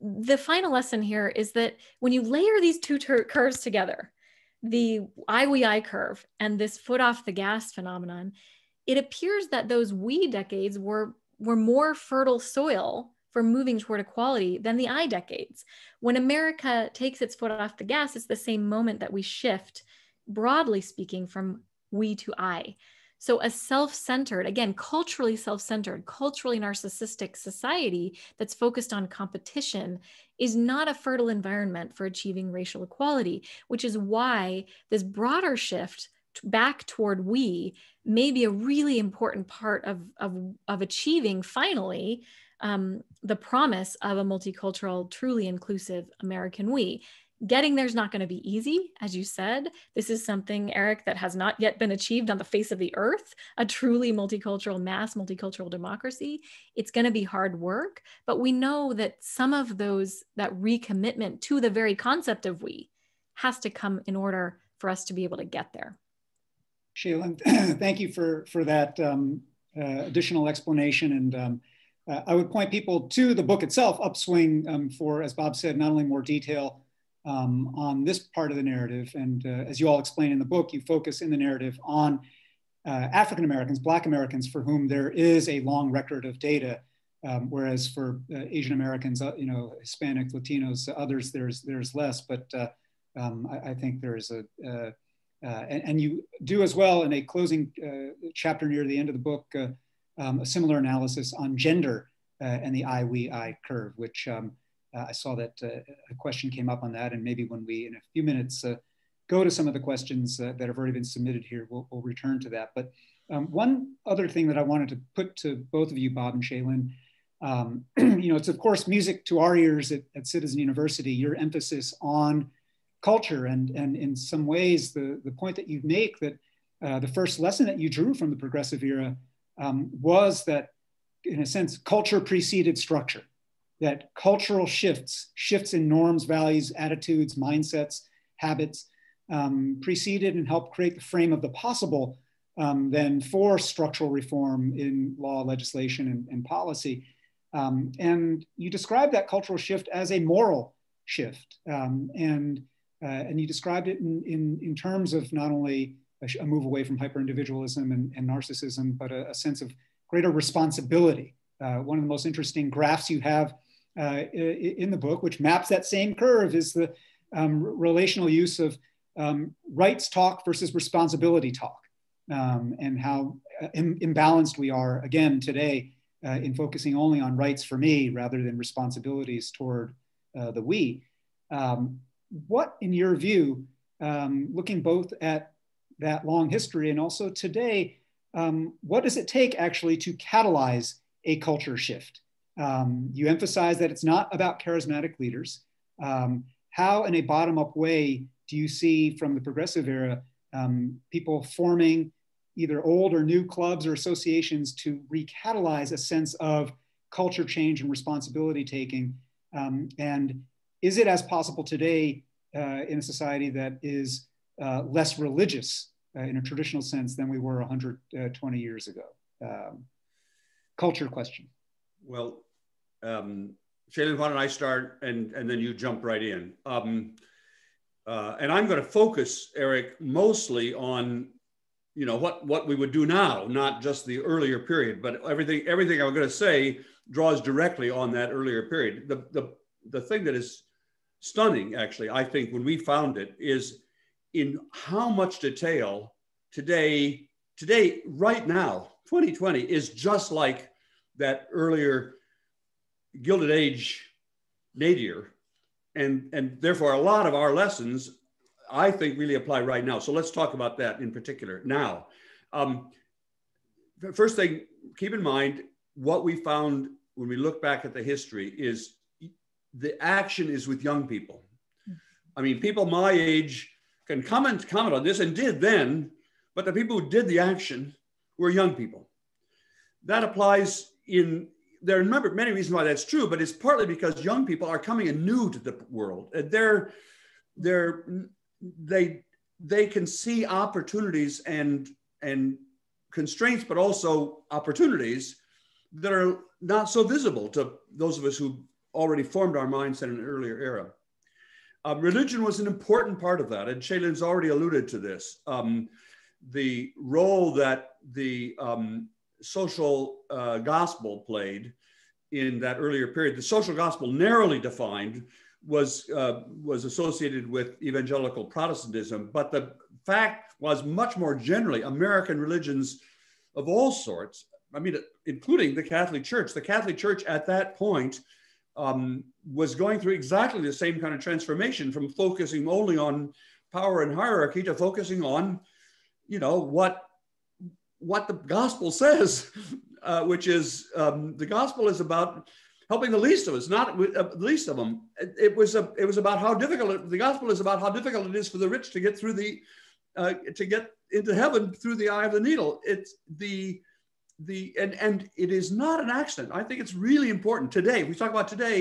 the final lesson here is that when you layer these two ter- curves together, the I W I curve and this foot off the gas phenomenon, it appears that those we decades were, were more fertile soil for moving toward equality than the I decades. When America takes its foot off the gas, it's the same moment that we shift, broadly speaking, from we to I. So a self-centered, again, culturally self-centered, culturally narcissistic society that's focused on competition is not a fertile environment for achieving racial equality, which is why this broader shift back toward we may be a really important part of, of, of achieving finally um, the promise of a multicultural, truly inclusive American we. Getting there's not going to be easy, as you said. This is something, Eric, that has not yet been achieved on the face of the earth, a truly multicultural mass, multicultural democracy. It's going to be hard work, but we know that some of those, that recommitment to the very concept of we has to come in order for us to be able to get there. Shaylyn, thank you for, for that um, uh, additional explanation. And um, uh, I would point people to the book itself, Upswing, um, for, as Bob said, not only more detail um, on this part of the narrative. And uh, as you all explain in the book, you focus in the narrative on uh, African Americans, Black Americans, for whom there is a long record of data. Um, whereas for uh, Asian Americans, uh, you know, Hispanic, Latinos, others, there's, there's less. But uh, um, I, I think there is a, uh, Uh, and, and you do as well in a closing uh, chapter near the end of the book, uh, um, a similar analysis on gender uh, and the I W I curve, which um, uh, I saw that uh, a question came up on that. And maybe when we, in a few minutes, uh, go to some of the questions uh, that have already been submitted here, we'll, we'll return to that. But um, one other thing that I wanted to put to both of you, Bob and Shaylyn, um, you know, it's of course music to our ears at, at Citizen University, your emphasis on culture and, and in some ways, the, the point that you make that uh, the first lesson that you drew from the progressive era um, was that, in a sense, culture preceded structure, that cultural shifts, shifts in norms, values, attitudes, mindsets, habits, um, preceded and helped create the frame of the possible um, then for structural reform in law, legislation, and, and policy. Um, and you describe that cultural shift as a moral shift. Um, and Uh, and you described it in, in, in terms of not only a, sh- a move away from hyper-individualism and, and narcissism, but a, a sense of greater responsibility. Uh, one of the most interesting graphs you have uh, in the book, which maps that same curve, is the um, relational use of um, rights talk versus responsibility talk, um, and how Im- imbalanced we are, again, today uh, in focusing only on rights for me rather than responsibilities toward uh, the we. Um, What, in your view, um, looking both at that long history and also today, um, what does it take actually to catalyze a culture shift? Um, you emphasize that it's not about charismatic leaders. Um, how, in a bottom-up way, do you see from the progressive era, um, people forming either old or new clubs or associations to recatalyze a sense of culture change and responsibility taking? Um, and Is it as possible today uh, in a society that is uh, less religious uh, in a traditional sense than we were one hundred twenty years ago? Um, culture question. Well, um, Shaylyn, why don't I start and, and then you jump right in. Um, uh, and I'm gonna focus, Eric, mostly on you know, what, what we would do now, not just the earlier period, but everything, everything I'm gonna say draws directly on that earlier period. The, the, the thing that is stunning, actually, I think, when we found it, is in how much detail today, today, right now, twenty twenty is just like that earlier Gilded Age nadir. And, and therefore, a lot of our lessons, I think, really apply right now. So let's talk about that in particular now. Um, the first thing, keep in mind, what we found when we look back at the history is the action is with young people. I mean, people my age can comment, comment on this and did then, but the people who did the action were young people. That applies in there are a number, many reasons why that's true, but it's partly because young people are coming anew to the world. They're, they're, they, they can see opportunities and, and constraints, but also opportunities that are not so visible to those of us who already formed our mindset in an earlier era. Uh, religion was an important part of that, and Shaylyn's already alluded to this. Um, the role that the um, social uh, gospel played in that earlier period, the social gospel narrowly defined, was, uh, was associated with evangelical Protestantism, but the fact was much more generally American religions of all sorts, I mean, including the Catholic Church. The Catholic Church at that point Um, was going through exactly the same kind of transformation from focusing only on power and hierarchy to focusing on, you know, what, what the gospel says, uh, which is um, the gospel is about helping the least of us, not uh, the least of them. It, it was a, it was about how difficult it, the gospel is about how difficult it is for the rich to get through the, uh, to get into heaven through the eye of the needle. It's the The, and, and it is not an accident. I think it's really important today. We talk about today,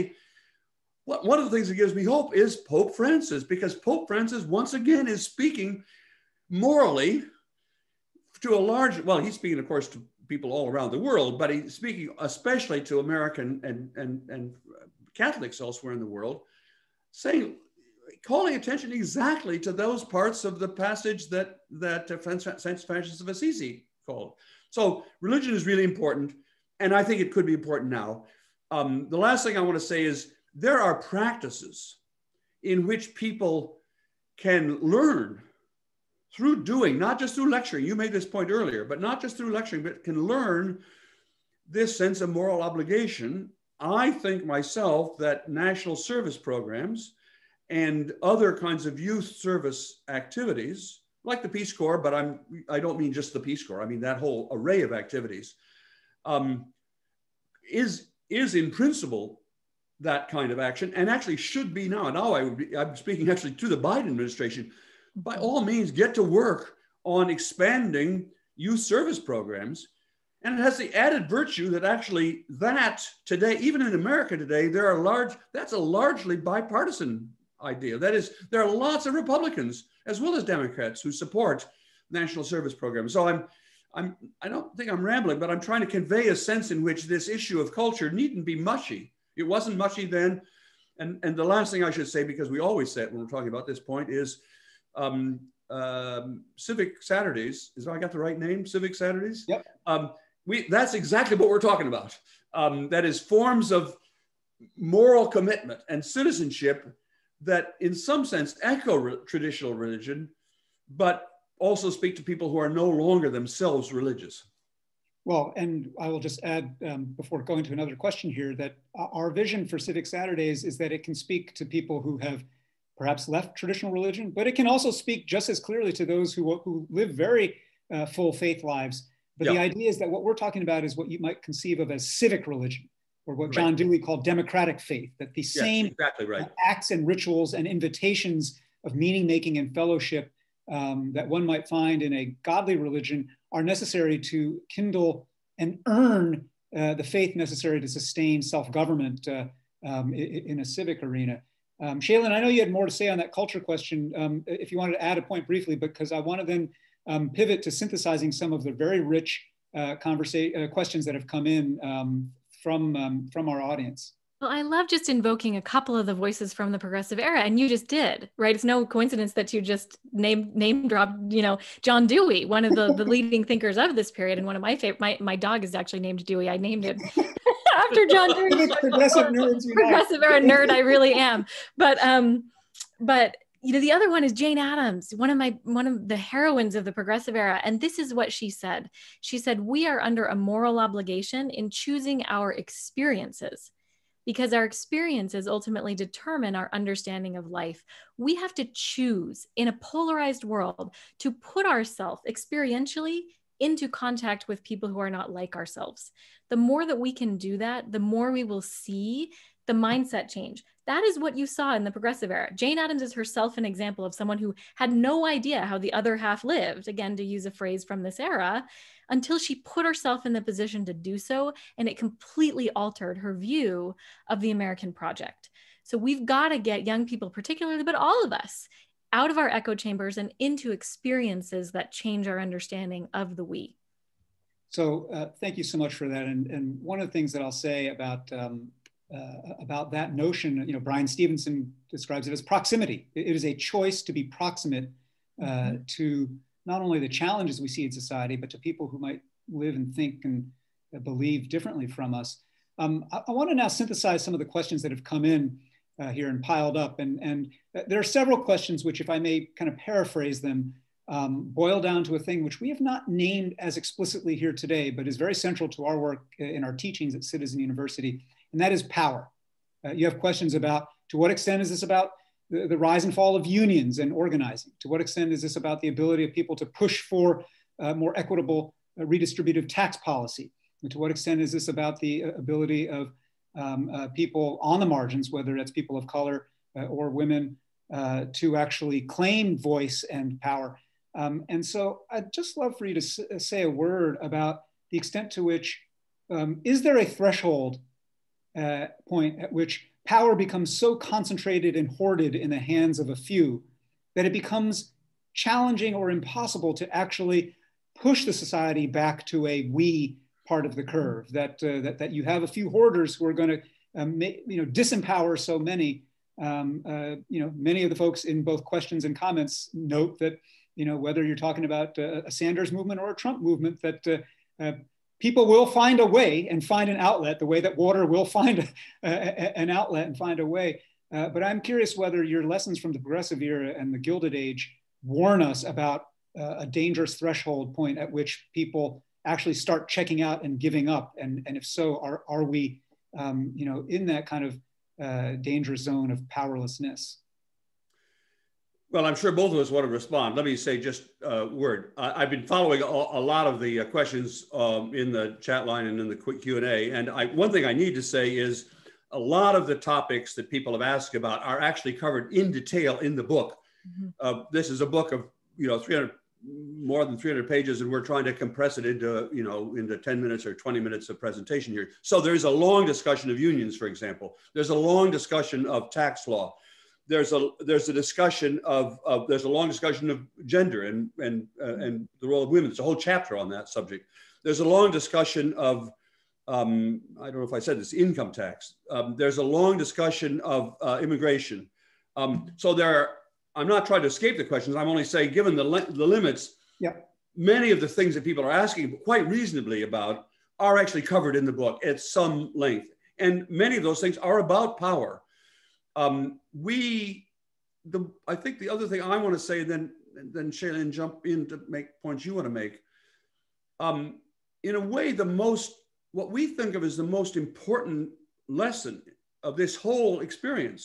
what, one of the things that gives me hope is Pope Francis, because Pope Francis, once again, is speaking morally to a large, well, he's speaking, of course, to people all around the world, but he's speaking especially to American and, and, and Catholics elsewhere in the world, saying, calling attention exactly to those parts of the passage that, that Saint Francis of Assisi called. So religion is really important, and I think it could be important now. Um, the last thing I want to say is there are practices in which people can learn through doing, not just through lecturing. You made this point earlier, but not just through lecturing, but can learn this sense of moral obligation. I think myself that national service programs and other kinds of youth service activities like the Peace Corps, but I'm, I don't mean just the Peace Corps, I mean that whole array of activities, um, is, is in principle that kind of action, and actually should be now. Now I would be, I'm speaking actually to the Biden administration, by all means get to work on expanding youth service programs. And it has the added virtue that actually that today, even in America today, there are large, that's a largely bipartisan idea. That is, there are lots of Republicans as well as Democrats who support national service programs. So I'm, I'm, I don't think I'm rambling, but I'm trying to convey a sense in which this issue of culture needn't be mushy. It wasn't mushy then. And, and the last thing I should say, because we always say it when we're talking about this point, is um, um, Civic Saturdays. Is I got the right name? Civic Saturdays? Yep. Um, we, that's exactly what we're talking about. Um, that is forms of moral commitment and citizenship that in some sense echo re traditional religion, but also speak to people who are no longer themselves religious. Well, and I will just add um, before going to another question here that our vision for Civic Saturdays is that it can speak to people who have perhaps left traditional religion, but it can also speak just as clearly to those who, who live very uh, full faith lives. But yeah. The idea is that what we're talking about is what you might conceive of as civic religion, or what John Dewey called democratic faith, that the yes, same exactly right. acts and rituals and invitations of meaning-making and fellowship um, that one might find in a godly religion are necessary to kindle and earn uh, the faith necessary to sustain self-government uh, um, in a civic arena. Um, Shaylyn, I know you had more to say on that culture question, um, if you wanted to add a point briefly, because I want to then um, pivot to synthesizing some of the very rich uh, conversa- uh, questions that have come in um, from um, from our audience. Well, I love just invoking a couple of the voices from the progressive era, and you just did, right? It's no coincidence that you just name name dropped, you know, John Dewey, one of the, the leading thinkers of this period, and one of my favorite. My my dog is actually named Dewey. I named it after John Dewey. Progressive nerds, progressive era nerd. I really am. But um, but you know, the other one is Jane Addams, one of my one of the heroines of the progressive era. And this is what she said. She said, we are under a moral obligation in choosing our experiences, because our experiences ultimately determine our understanding of life. We have to choose in a polarized world to put ourselves experientially into contact with people who are not like ourselves. The more that we can do that, the more we will see the mindset change. That is what you saw in the progressive era. Jane Addams is herself an example of someone who had no idea how the other half lived, again, to use a phrase from this era, until she put herself in the position to do so, and it completely altered her view of the American project. So we've got to get young people, particularly, but all of us, out of our echo chambers and into experiences that change our understanding of the we. So uh, thank you so much for that. And, and one of the things that I'll say about, um, uh, about that notion, you know, Brian Stevenson describes it as proximity. It is a choice to be proximate uh, mm-hmm. to not only the challenges we see in society, but to people who might live and think and believe differently from us. Um, I, I want to now synthesize some of the questions that have come in Uh, here and piled up. And, and there are several questions which, if I may kind of paraphrase them, um, boil down to a thing which we have not named as explicitly here today, but is very central to our work in our teachings at Citizen University, and that is power. Uh, you have questions about, to what extent is this about the, the rise and fall of unions and organizing? To what extent is this about the ability of people to push for uh, more equitable uh, redistributive tax policy? And to what extent is this about the ability of Um, uh, people on the margins, whether that's people of color uh, or women, uh, to actually claim voice and power? Um, and so I'd just love for you to s say a word about the extent to which, um, is there a threshold uh, point at which power becomes so concentrated and hoarded in the hands of a few that it becomes challenging or impossible to actually push the society back to a we part of the curve, that, uh, that, that you have a few hoarders who are going to um, you know, disempower so many? Um, uh, you know, many of the folks in both questions and comments note that, you know, whether you're talking about uh, a Sanders movement or a Trump movement, that uh, uh, people will find a way and find an outlet, the way that water will find a, a, a, an outlet and find a way. Uh, but I'm curious whether your lessons from the progressive era and the Gilded Age warn us about uh, a dangerous threshold point at which people actually start checking out and giving up? And, and if so, are, are we um, you know, in that kind of uh, dangerous zone of powerlessness? Well, I'm sure both of us want to respond. Let me say just a word. I, I've been following a, a lot of the questions um, in the chat line and in the quick Q and A. And I, one thing I need to say is a lot of the topics that people have asked about are actually covered in detail in the book. Mm-hmm. uh, this is a book of, you know, three hundred more than three hundred pages, and we're trying to compress it into, you know, into ten minutes or twenty minutes of presentation here. So there's a long discussion of unions, for example. There's a long discussion of tax law. There's a, there's a discussion of, of there's a long discussion of gender and, and, uh, and the role of women. It's a whole chapter on that subject. There's a long discussion of, um, I don't know if I said this, income tax. Um, there's a long discussion of uh, immigration. Um, so there are, I'm not trying to escape the questions. I'm only saying, given the, li the limits, yeah. many of the things that people are asking quite reasonably about are actually covered in the book at some length. And many of those things are about power. Um, we, the, I think the other thing I want to say, and then, then Shaylyn, jump in to make points you want to make. Um, in a way, the most, what we think of as the most important lesson of this whole experience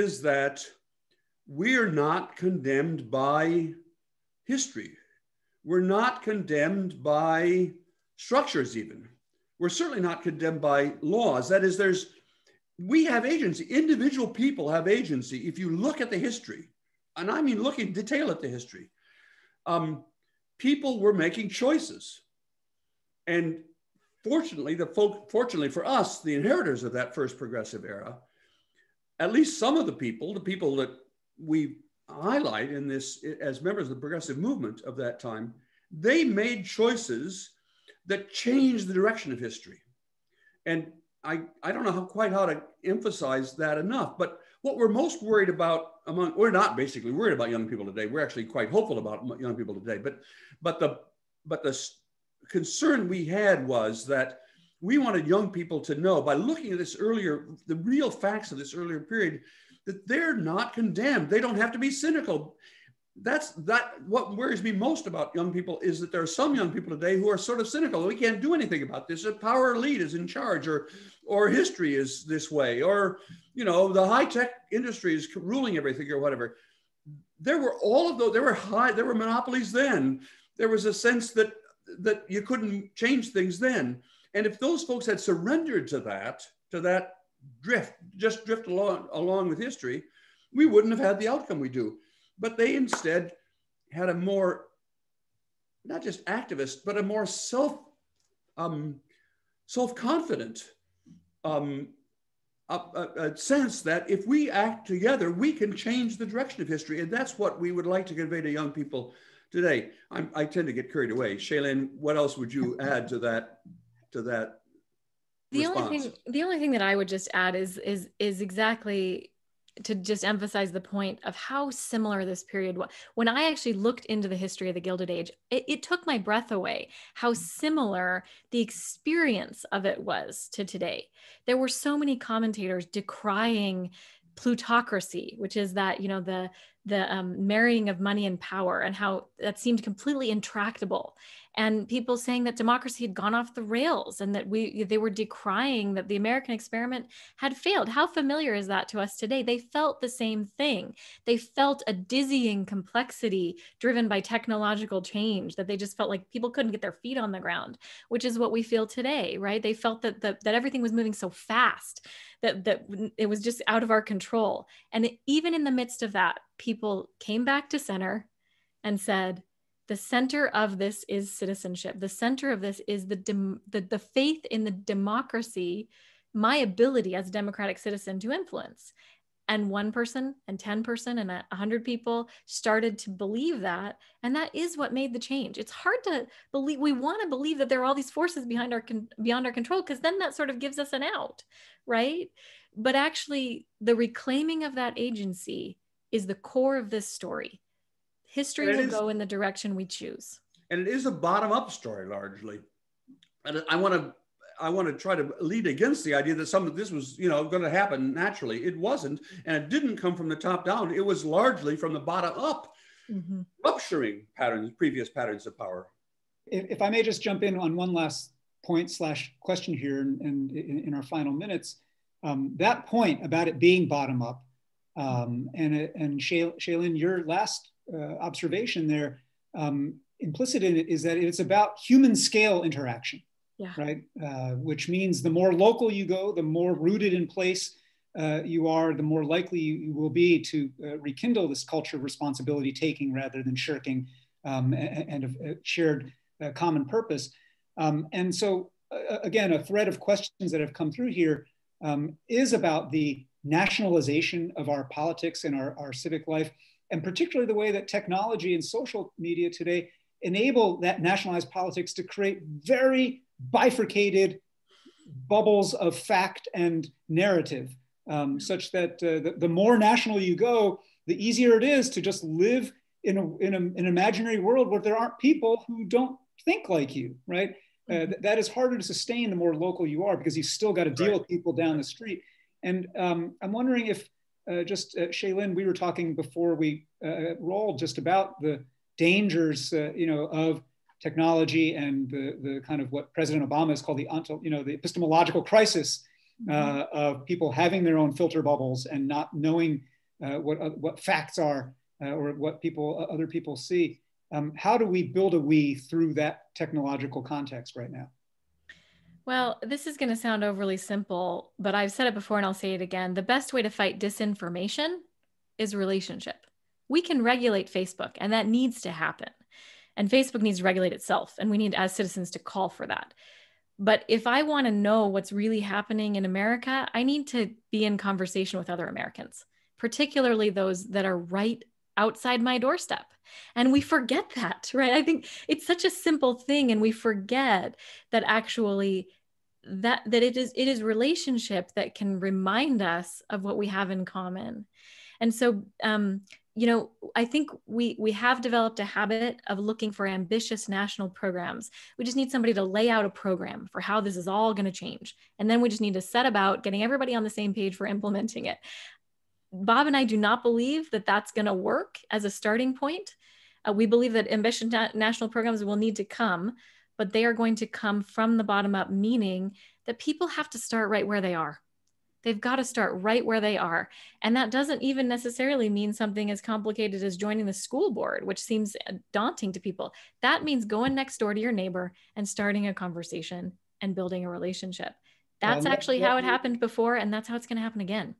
is that we're not condemned by history. We're not condemned by structures even. We're certainly not condemned by laws. That is, there's, we have agency. Individual people have agency. If you look at the history, and I mean look in detail at the history, um, people were making choices. And fortunately, the folk, fortunately for us, the inheritors of that first progressive era, at least some of the people, the people that we highlight in this as members of the progressive movement of that time, they made choices that changed the direction of history. And I, I don't know how, quite how to emphasize that enough, but what we're most worried about among, we're not basically worried about young people today. We're actually quite hopeful about young people today, but, but, the, but the concern we had was that we wanted young people to know, by looking at this earlier, the real facts of this earlier period, that they're not condemned. They don't have to be cynical. That's that. What worries me most about young people is that there are some young people today who are sort of cynical. We can't do anything about this. A power elite is in charge, or, or history is this way, or, you know, the high-tech industry is ruling everything, or whatever. There were all of those. There were high. There were monopolies then. There was a sense that that you couldn't change things then. And if those folks had surrendered to that, to that drift, just drift along, along with history, we wouldn't have had the outcome we do. But they instead had a more, not just activist, but a more self, um, self-confident um, a, a, a sense that if we act together, we can change the direction of history. And that's what we would like to convey to young people today. I'm, I tend to get carried away. Shaylyn, what else would you add to that, to that the response? Only thing, the only thing that I would just add is, is, is exactly to just emphasize the point of how similar this period was. When I actually looked into the history of the Gilded Age, it, it took my breath away how similar the experience of it was to today. There were so many commentators decrying plutocracy, which is that, you know, the, the um, marrying of money and power, and how that seemed completely intractable. And people saying that democracy had gone off the rails, and that we they were decrying that the American experiment had failed. How familiar is that to us today? They felt the same thing. They felt a dizzying complexity driven by technological change, that they just felt like people couldn't get their feet on the ground, which is what we feel today, right? They felt that the, that everything was moving so fast that, that it was just out of our control. And it, even in the midst of that, people came back to center and said, the center of this is citizenship. The center of this is the, dem the, the faith in the democracy, my ability as a democratic citizen to influence. And one person and ten person and a hundred people started to believe that. And that is what made the change. It's hard to believe. We want to believe that there are all these forces behind our con beyond our control, because then that sort of gives us an out, right? But actually the reclaiming of that agency is the core of this story. History will go in the direction we choose. And it is a bottom-up story largely. And I want to I want to try to lead against the idea that some of this was, you know, going to happen naturally. It wasn't, and it didn't come from the top down. It was largely from the bottom up, mm-hmm. rupturing patterns, previous patterns of power. If, if I may just jump in on one last point slash question here, and, and in, in our final minutes, um, that point about it being bottom up, um, and and Shaylyn, your last Uh, observation there, um, implicit in it is that it's about human scale interaction, yeah. right? Uh, which means the more local you go, the more rooted in place uh, you are, the more likely you will be to uh, rekindle this culture of responsibility taking rather than shirking, um, and, and of a shared uh, common purpose. Um, and so uh, again, a thread of questions that have come through here um, is about the nationalization of our politics and our, our civic life, and particularly the way that technology and social media today enable that nationalized politics to create very bifurcated bubbles of fact and narrative, um, such that uh, the, the more national you go, the easier it is to just live in, a, in a, an imaginary world where there aren't people who don't think like you, right? Uh, th that is harder to sustain the more local you are, because you've still got to deal right. with people down the street. And um, I'm wondering if, Uh, just, uh, Shaylyn, we were talking before we uh, rolled just about the dangers, uh, you know, of technology and the, the kind of what President Obama has called the, you know, the epistemological crisis uh, mm-hmm. of people having their own filter bubbles and not knowing uh, what, uh, what facts are uh, or what people, uh, other people see. Um, how do we build a we through that technological context right now? Well, this is going to sound overly simple, but I've said it before and I'll say it again. The best way to fight disinformation is relationship. We can regulate Facebook, and that needs to happen. And Facebook needs to regulate itself, and we need as citizens to call for that. But if I want to know what's really happening in America, I need to be in conversation with other Americans, particularly those that are right outside my doorstep. And we forget that, right? I think it's such a simple thing, and we forget that actually that, that it is, it is relationship that can remind us of what we have in common. And so, um, you know, I think we, we have developed a habit of looking for ambitious national programs. We just need somebody to lay out a program for how this is all going to change. And then we just need to set about getting everybody on the same page for implementing it. Bob and I do not believe that that's going to work as a starting point. Uh, we believe that ambitious na national programs will need to come, but they are going to come from the bottom up, meaning that people have to start right where they are. They've got to start right where they are. And that doesn't even necessarily mean something as complicated as joining the school board, which seems daunting to people. That means going next door to your neighbor and starting a conversation and building a relationship. That's um, actually how it happened before, and that's how it's going to happen again.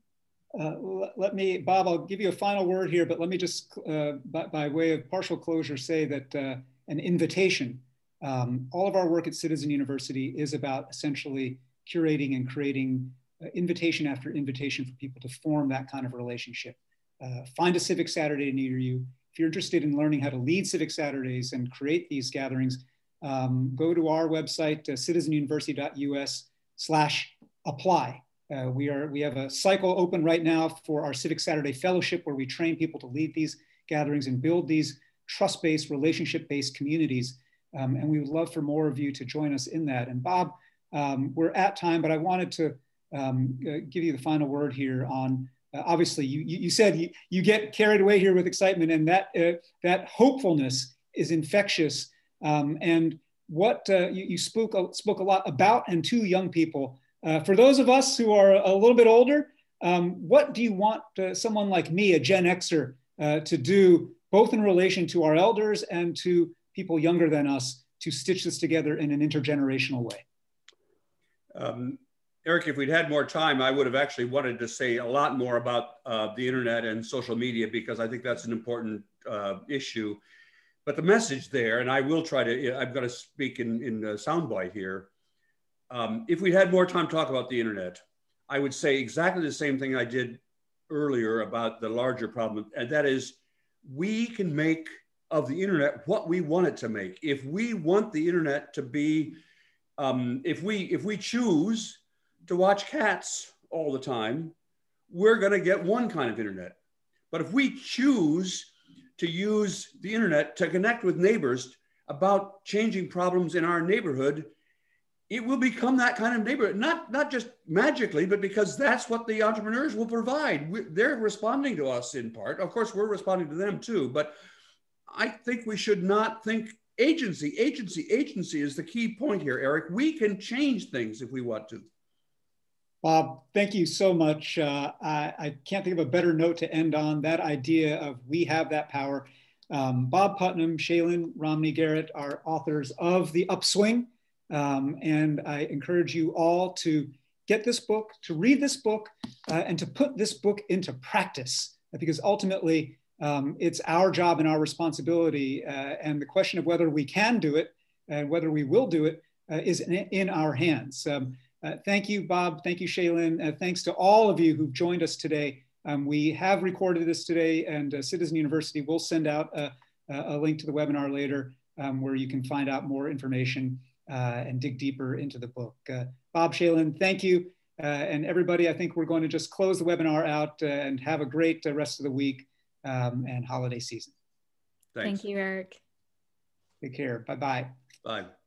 Uh, let me, Bob, I'll give you a final word here, but let me just, uh, by, by way of partial closure, say that uh, an invitation. Um, all of our work at Citizen University is about essentially curating and creating uh, invitation after invitation for people to form that kind of relationship. Uh, find a Civic Saturday near you. If you're interested in learning how to lead Civic Saturdays and create these gatherings, um, go to our website, uh, citizen university dot U S slash apply. Uh, we are we have a cycle open right now for our Civic Saturday Fellowship, where we train people to lead these gatherings and build these trust-based, relationship-based communities. Um, and we would love for more of you to join us in that. And Bob, um, we're at time, but I wanted to um, uh, give you the final word here on, uh, obviously, you, you said you, you get carried away here with excitement, and that, uh, that hopefulness is infectious. Um, and what uh, you, you spoke, uh, spoke a lot about and to young people. Uh, for those of us who are a little bit older, um, what do you want uh, someone like me, a Gen Xer, uh, to do, both in relation to our elders and to people younger than us, to stitch this together in an intergenerational way? Um, Eric, if we'd had more time, I would have actually wanted to say a lot more about uh, the internet and social media, because I think that's an important uh, issue. But the message there, and I will try to, I've got to speak in, in a soundbite here. Um, if we had more time to talk about the internet, I would say exactly the same thing I did earlier about the larger problem, and that is, we can make of the internet what we want it to make. If we want the internet to be, um, if we if we choose to watch cats all the time, we're going to get one kind of internet. But if we choose to use the internet to connect with neighbors about changing problems in our neighborhood, it will become that kind of neighborhood, not, not just magically, but because that's what the entrepreneurs will provide. We, they're responding to us in part. Of course, we're responding to them too, but I think we should not think agency, agency, agency is the key point here, Eric. We can change things if we want to. Bob, thank you so much. Uh, I, I can't think of a better note to end on, that idea of we have that power. Um, Bob Putnam, Shaylyn Romney Garrett are authors of The Upswing. Um, and I encourage you all to get this book, to read this book, uh, and to put this book into practice, because ultimately um, it's our job and our responsibility, uh, and the question of whether we can do it and whether we will do it uh, is in, in our hands. Um, uh, thank you, Bob. Thank you, Shaylyn. Uh, thanks to all of you who've joined us today. Um, we have recorded this today, and uh, Citizen University will send out a, a link to the webinar later um, where you can find out more information Uh, and dig deeper into the book. Uh, Bob, Shaylyn, thank you. Uh, and everybody, I think we're going to just close the webinar out uh, and have a great uh, rest of the week um, and holiday season. Thanks. Thank you, Eric. Take care. Bye-bye. Bye. -bye. Bye.